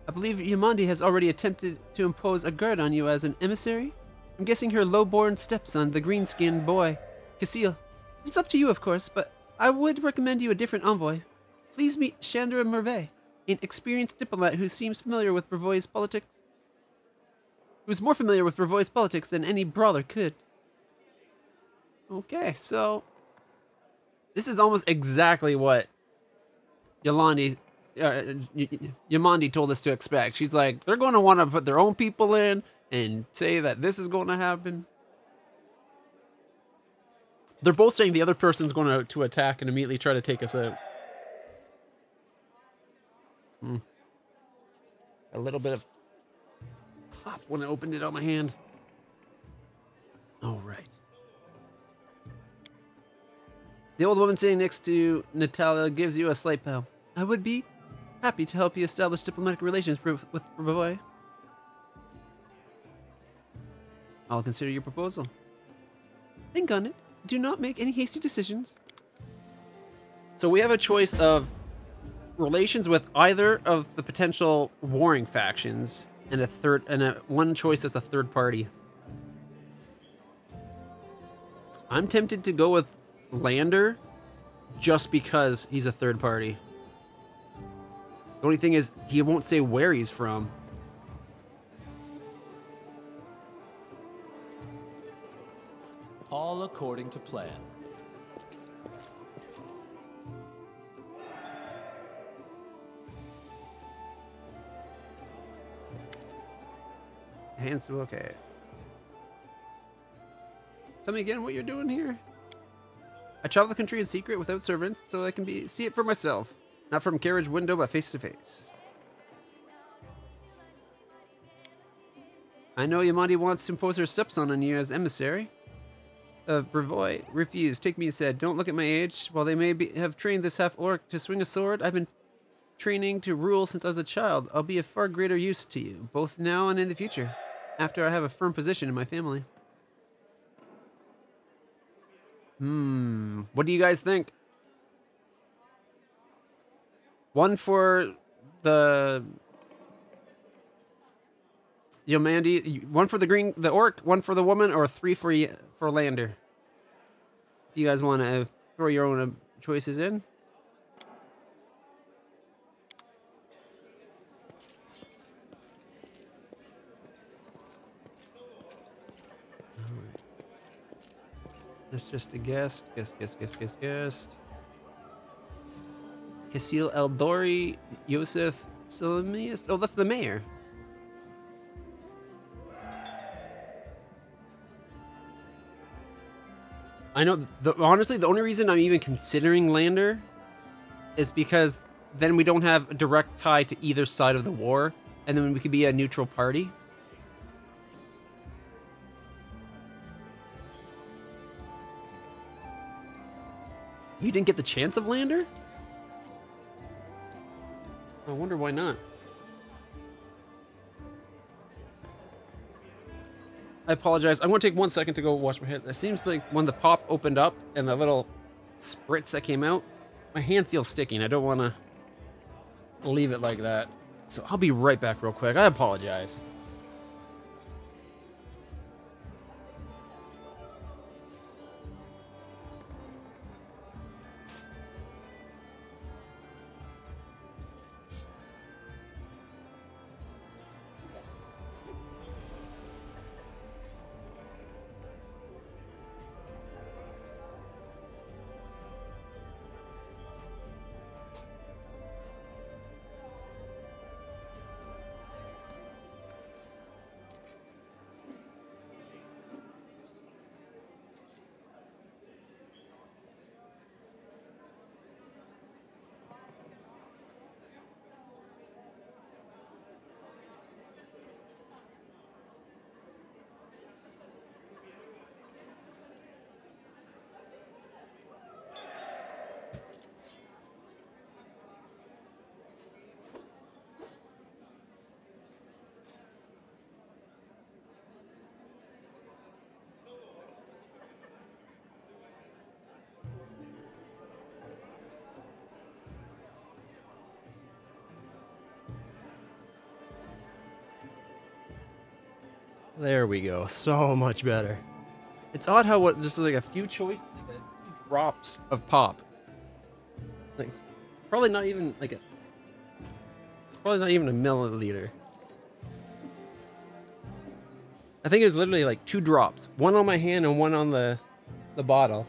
I believe Jamandi has already attempted to impose a guard on you as an emissary. I'm guessing her low-born stepson, the green-skinned boy, Kassil. It's up to you, of course, but I would recommend you a different envoy. Please meet Chandra Mervey, an experienced diplomat who seems familiar with Brevoy's politics. who was more familiar with Brevoy's politics than any brawler could. Okay, so this is almost exactly what Yolandi, uh, Jamandi told us to expect. She's like, they're going to want to put their own people in and say that this is going to happen. They're both saying the other person's going to, to attack and immediately try to take us out. Hmm. A little bit of pop when I opened it on my hand. All right. The old woman sitting next to Natala gives you a slight bow. I would be happy to help you establish diplomatic relations with Brevoy. I'll consider your proposal. Think on it. Do not make any hasty decisions. So we have a choice of relations with either of the potential warring factions, and a third, and a, one choice as a third party. I'm tempted to go with Lander, just because he's a third party. The only thing is, he won't say where he's from. All according to plan. Handsome, okay. Tell me again what you're doing here. I travel the country in secret without servants, so I can be see it for myself. Not from carriage window, but face to face. I know Jamandi wants to impose her stepson on you as emissary. Uh, Brevoy refused. Take me and said, don't look at my age. While they may be, have trained this half-orc to swing a sword, I've been training to rule since I was a child. I'll be of far greater use to you, both now and in the future, after I have a firm position in my family. Hmm. What do you guys think? One for the Jamandi, one for the green, the orc, one for the woman, or three for for Lander. If you guys want to throw your own choices in. That's just a guest. Guest, guest, guest, guest, guest. Kassil Aldori, Ioseph Sellemius. Oh, that's the mayor. I know, the, honestly, the only reason I'm even considering Lander is because then we don't have a direct tie to either side of the war, and then we could be a neutral party. You didn't get the chance of Lander? I wonder why not. I apologize. I'm going to take one second to go wash my hands. It seems like when the pop opened up and the little spritz that came out, my hand feels sticky and I don't want to leave it like that. So I'll be right back real quick. I apologize. There we go. So much better. It's odd how what just like a few choices, like a few drops of pop. Like probably not even like a probably not even a milliliter. I think it was literally like two drops, one on my hand and one on the, the bottle.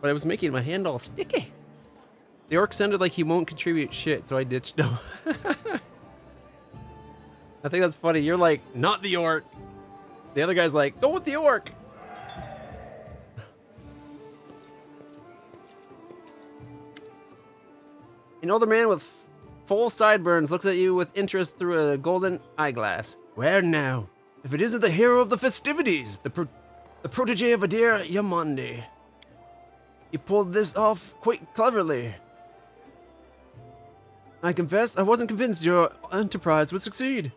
But I was making my hand all sticky. The orc sounded like he won't contribute shit, so I ditched him. I think that's funny. You're like, not the orc. The other guy's like, go with the orc. An older man with full sideburns looks at you with interest through a golden eyeglass. Where now? If it isn't the hero of the festivities, the, pro the protege of Adir Jamandi. You pulled this off quite cleverly. I confess, I wasn't convinced your enterprise would succeed.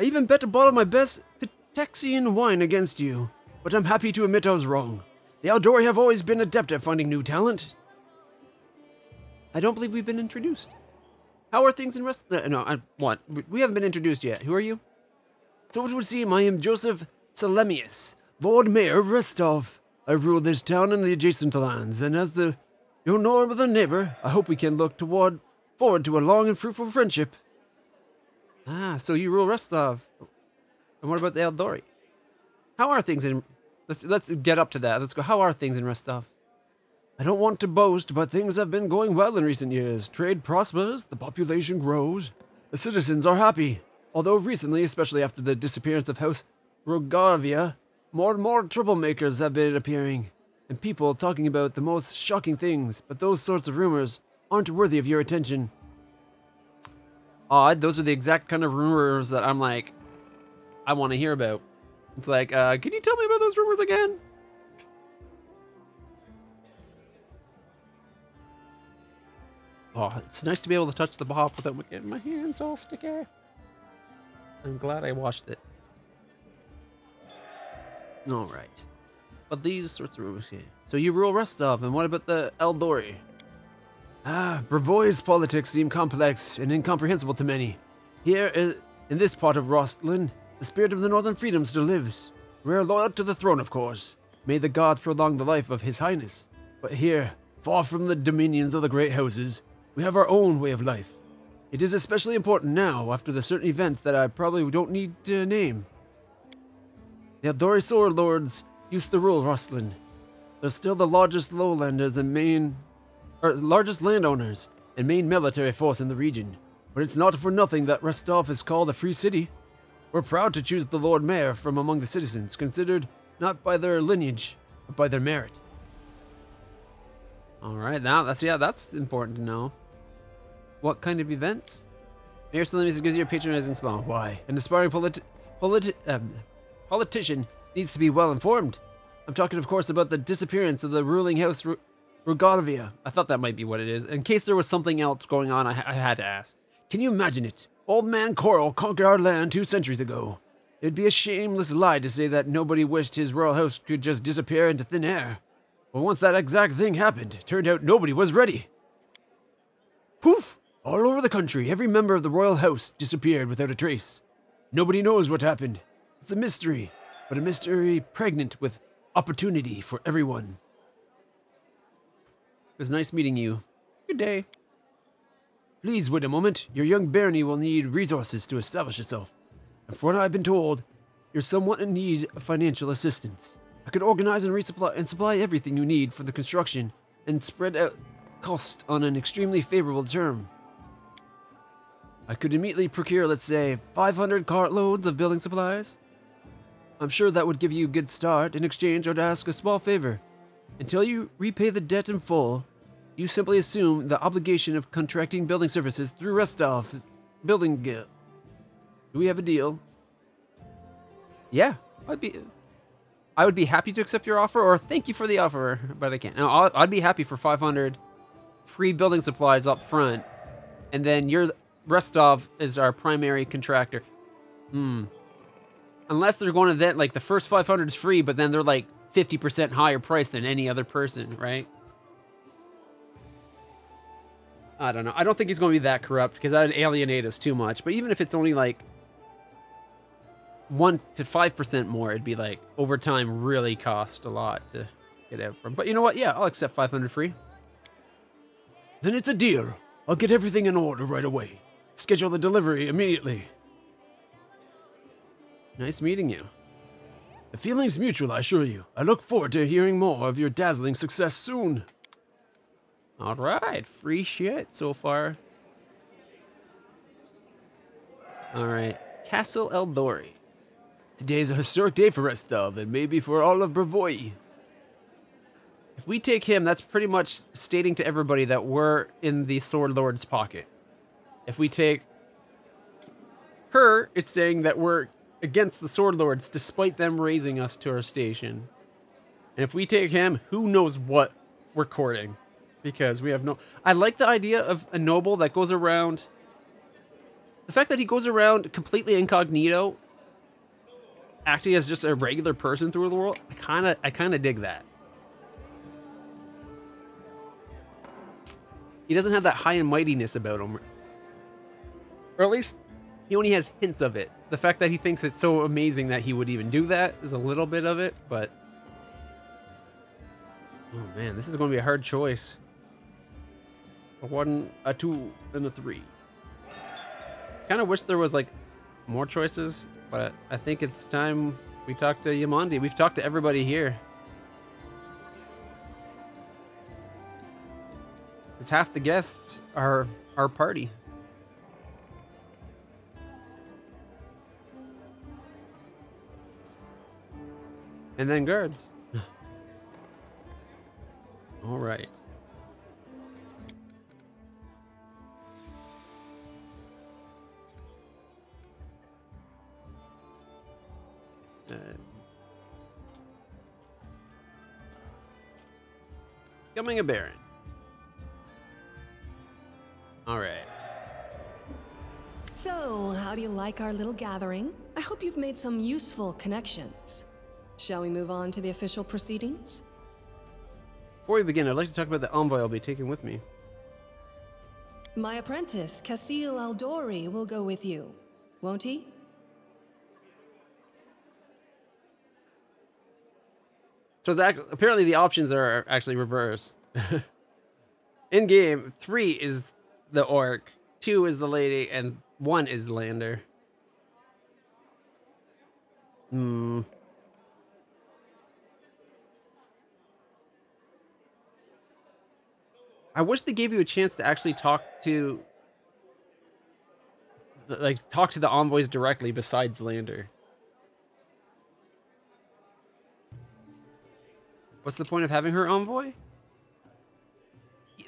I even bet a bottle of my best Pitexian wine against you, but I'm happy to admit I was wrong. The Aldori have always been adept at finding new talent. I don't believe we've been introduced. How are things in rest? No, I want. We haven't been introduced yet. Who are you? So it would seem I am Ioseph Sellemius, Lord Mayor of Restov. I rule this town and the adjacent lands, and as the your northern neighbor, I hope we can look toward forward to a long and fruitful friendship. Ah, so you rule Restov. And what about the Aldori? How are things in? Let's let's get up to that. Let's go. How are things in Restov? I don't want to boast, but things have been going well in recent years. Trade prospers, the population grows, the citizens are happy. Although recently, especially after the disappearance of House Rogarvia, more and more troublemakers have been appearing, and people talking about the most shocking things, but those sorts of rumors aren't worthy of your attention. Odd, those are the exact kind of rumors that I'm like, I want to hear about. It's like, uh, can you tell me about those rumors again? Oh, it's nice to be able to touch the bop without getting my hands all sticky. I'm glad I washed it. All right. But these sorts of rumors here. So you rule Rostov, and what about the Aldori? Ah, Brevoy's politics seem complex and incomprehensible to many. Here, in this part of Rostland, the spirit of the Northern Freedom still lives. We're loyal to the throne, of course. May the gods prolong the life of His Highness. But here, far from the dominions of the great houses, we have our own way of life. It is especially important now, after the certain events that I probably don't need to name. The Aldori sword lords used to rule Rostland. They're still the largest lowlanders and main, or largest landowners and main military force in the region. But it's not for nothing that Rostov is called a free city. We're proud to choose the Lord Mayor from among the citizens, considered not by their lineage, but by their merit. All right, now that's yeah, that's important to know. What kind of events? Mayor Sellemius gives you a patronizing smile. Why? An aspiring politi politi um, politician needs to be well informed. I'm talking, of course, about the disappearance of the ruling house Rogarvia. I thought that might be what it is. In case there was something else going on, I, I had to ask. Can you imagine it? Old man Coral conquered our land two centuries ago. It'd be a shameless lie to say that nobody wished his royal house could just disappear into thin air. But once that exact thing happened, it turned out nobody was ready. Poof! All over the country, every member of the royal house disappeared without a trace. Nobody knows what happened. It's a mystery, but a mystery pregnant with opportunity for everyone. It was nice meeting you. Good day. Please wait a moment. Your young barony will need resources to establish itself. And from what I've been told, you're somewhat in need of financial assistance. I could organize and resupply and supply everything you need for the construction and spread out cost on an extremely favorable term. I could immediately procure, let's say, five hundred cartloads of building supplies. I'm sure that would give you a good start. In exchange, I'd ask a small favor. Until you repay the debt in full, you simply assume the obligation of contracting building services through Restov's building guild. Do we have a deal? Yeah, I'd be... I would be happy to accept your offer, or thank you for the offer, but I can't. No, I'll, I'd be happy for five hundred free building supplies up front, and then your Restov is our primary contractor. Hmm. Unless they're going to then, like, the first five hundred is free, but then they're, like, fifty percent higher price than any other person, right? I don't know. I don't think he's going to be that corrupt, because that would alienate us too much, but even if it's only, like... one to five percent more, it'd be like, over time, really cost a lot to get out from. But you know what? Yeah, I'll accept five hundred free. Then it's a deal. I'll get everything in order right away. Schedule the delivery immediately. Nice meeting you. The feeling's mutual, I assure you. I look forward to hearing more of your dazzling success soon. All right, free shit so far. All right, Kassil Aldori. Today is a historic day for Restov, and maybe for all of Brevoy. If we take him, that's pretty much stating to everybody that we're in the Sword Lord's pocket. If we take her, it's saying that we're against the Sword Lords, despite them raising us to our station. And if we take him, who knows what we're courting. Because we have no... I like the idea of a noble that goes around... The fact that he goes around completely incognito, acting as just a regular person through the world, I kind of I kind of dig that. He doesn't have that high and mightiness about him. Or at least he only has hints of it. The fact that he thinks it's so amazing that he would even do that is a little bit of it, but... Oh man, this is going to be a hard choice. A one, a two, and a three. Kind of wish there was like more choices, but I think it's time we talk to Jamandi. We've talked to everybody here. It's half the guests are our party. And then guards. All right. Uh, becoming a baron. All right. So, how do you like our little gathering? I hope you've made some useful connections. Shall we move on to the official proceedings? Before we begin, I'd like to talk about the envoy I'll be taking with me. My apprentice, Kassil Aldori, will go with you, won't he? So that, apparently the options are actually reversed. In game, three is the orc, two is the lady, and one is Lander. Hmm. I wish they gave you a chance to actually talk to, like, talk to the envoys directly besides Lander. What's the point of having her envoy?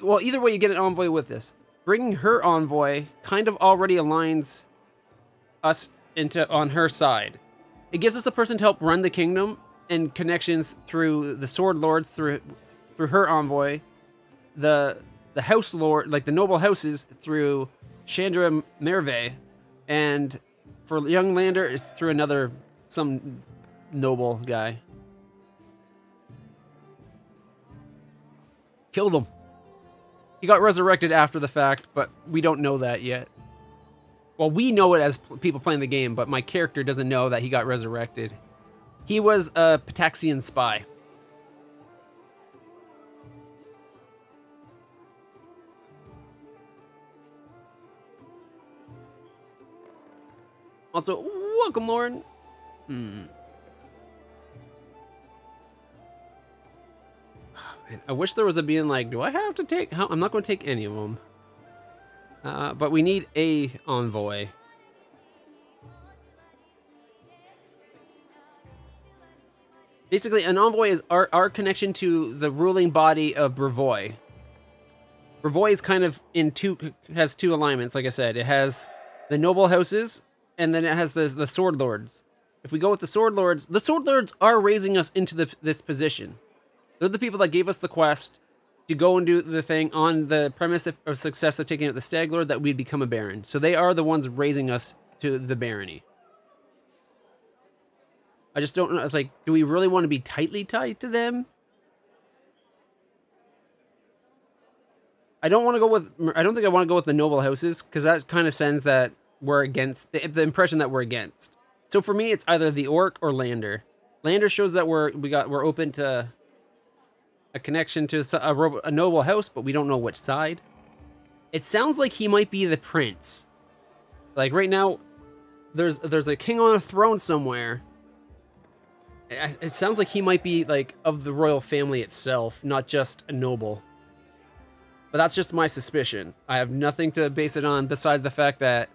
Well, either way, you get an envoy with this. Bringing her envoy kind of already aligns us into on her side. It gives us a person to help run the kingdom and connections through the Sword Lords, through through her envoy, the the house lord, like the noble houses, through Chandra Mervey, and for young Lander, it's through another some noble guy. Killed him. He got resurrected after the fact, but we don't know that yet. Well, we know it as people playing the game, but my character doesn't know that he got resurrected. He was a Pataxian spy. Also, welcome, Lauren. Hmm. I wish there was a being like, do I have to take... How? I'm not going to take any of them. Uh, but we need a envoy. Basically, an envoy is our, our connection to the ruling body of Brevoy. Brevoy is kind of in two... has two alignments, like I said. It has the noble houses, and then it has the, the sword lords. If we go with the sword lords... The sword lords are raising us into the, this position. They're the people that gave us the quest to go and do the thing on the premise of, of success of taking out the Stag Lord that we'd become a Baron. So they are the ones raising us to the Barony. I just don't know. It's like, do we really want to be tightly tied to them? I don't want to go with... I don't think I want to go with the Noble Houses, because that kind of sends that we're against... The, the impression that we're against. So for me, it's either the Orc or Lander. Lander shows that we're, we got, we're open to... a connection to a, robo, a noble house, but we don't know which side. It sounds like he might be the prince. Like right now, there's there's a king on a throne somewhere. It, it sounds like he might be like of the royal family itself, not just a noble. But that's just my suspicion. I have nothing to base it on besides the fact that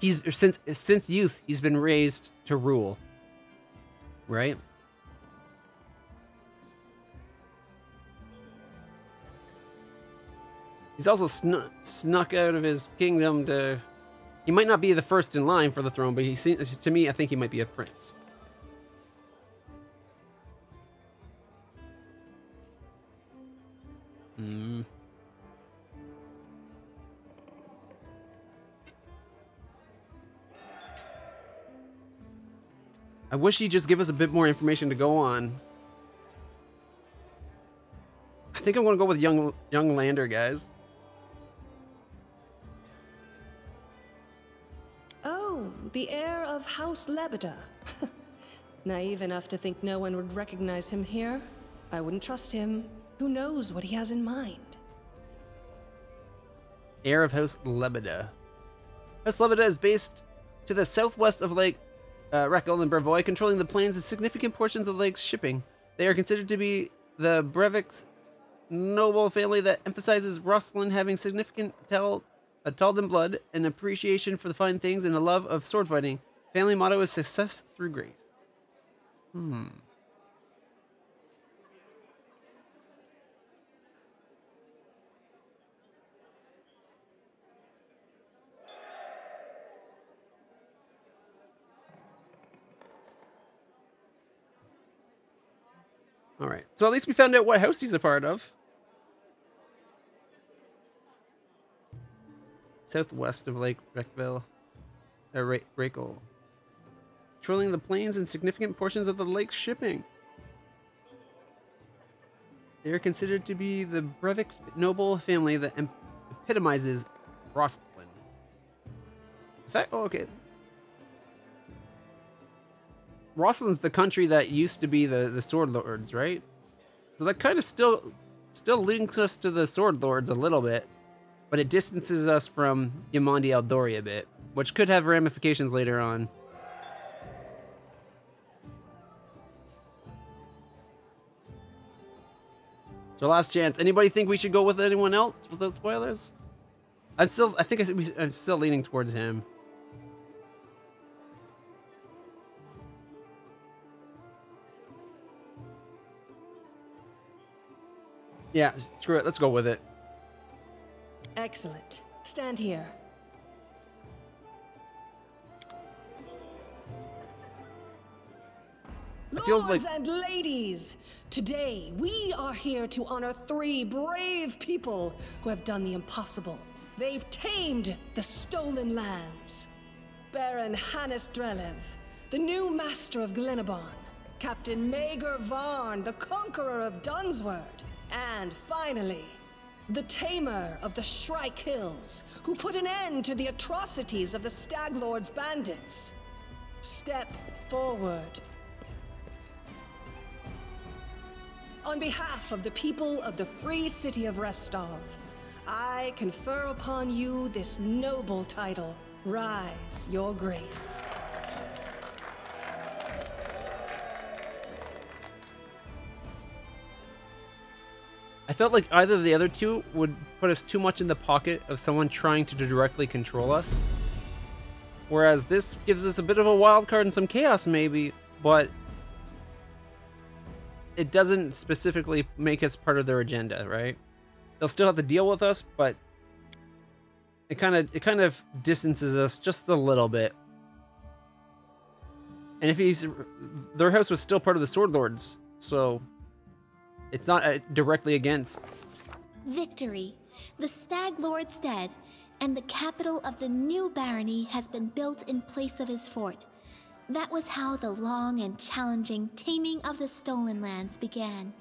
he's since since youth he's been raised to rule. Right? He's also snu snuck out of his kingdom to... He might not be the first in line for the throne, but he seems, to me, I think he might be a prince. Hmm. I wish he'd just give us a bit more information to go on. I think I'm going to go with young, young Lander, guys. Oh, the heir of House Lebeda. Naive enough to think no one would recognize him here. I wouldn't trust him. Who knows what he has in mind? Heir of House Lebeda. House Lebeda is based to the southwest of Lake uh, Reckville and Brevoy, controlling the plains and significant portions of the lake's shipping. They are considered to be the Brevik's noble family that emphasizes Rostland having significant tell A Talden blood, an appreciation for the fine things, and a love of sword fighting. Family motto is success through grace. Hmm. All right. So at least we found out what house he's a part of. Southwest of Lake Reckville, uh, Re Reckville, controlling the plains and significant portions of the lake's shipping. They are considered to be the Brevik noble family that epitomizes Rostland. In fact, oh, okay. Rostland's the country that used to be the the Sword Lords, right? So that kind of still still links us to the Sword Lords a little bit. But it distances us from Jamandi Aldori a bit, which could have ramifications later on. It's our last chance. Anybody think we should go with anyone else without spoilers? I'm still, I think I, I'm still leaning towards him. Yeah, screw it. Let's go with it. Excellent. Stand here. Lords and ladies, today we are here to honor three brave people who have done the impossible. They've tamed the Stolen Lands. Baron Hannes Drelev, the new master of Glenabon. Captain Maegar Varn, the conqueror of Dunsward. And finally... the tamer of the Shrike Hills, who put an end to the atrocities of the Staglord's bandits. Step forward. On behalf of the people of the free city of Restov, I confer upon you this noble title. Rise, Your Grace. I felt like either of the other two would put us too much in the pocket of someone trying to directly control us. Whereas this gives us a bit of a wild card and some chaos maybe, but it doesn't specifically make us part of their agenda, right? They'll still have to deal with us, but it kind of it kind of distances us just a little bit. And if he's their house was still part of the Sword Lords, so it's not uh, directly against. Victory. The Stag Lord's dead, and the capital of the new barony has been built in place of his fort. That was how the long and challenging taming of the Stolen Lands began.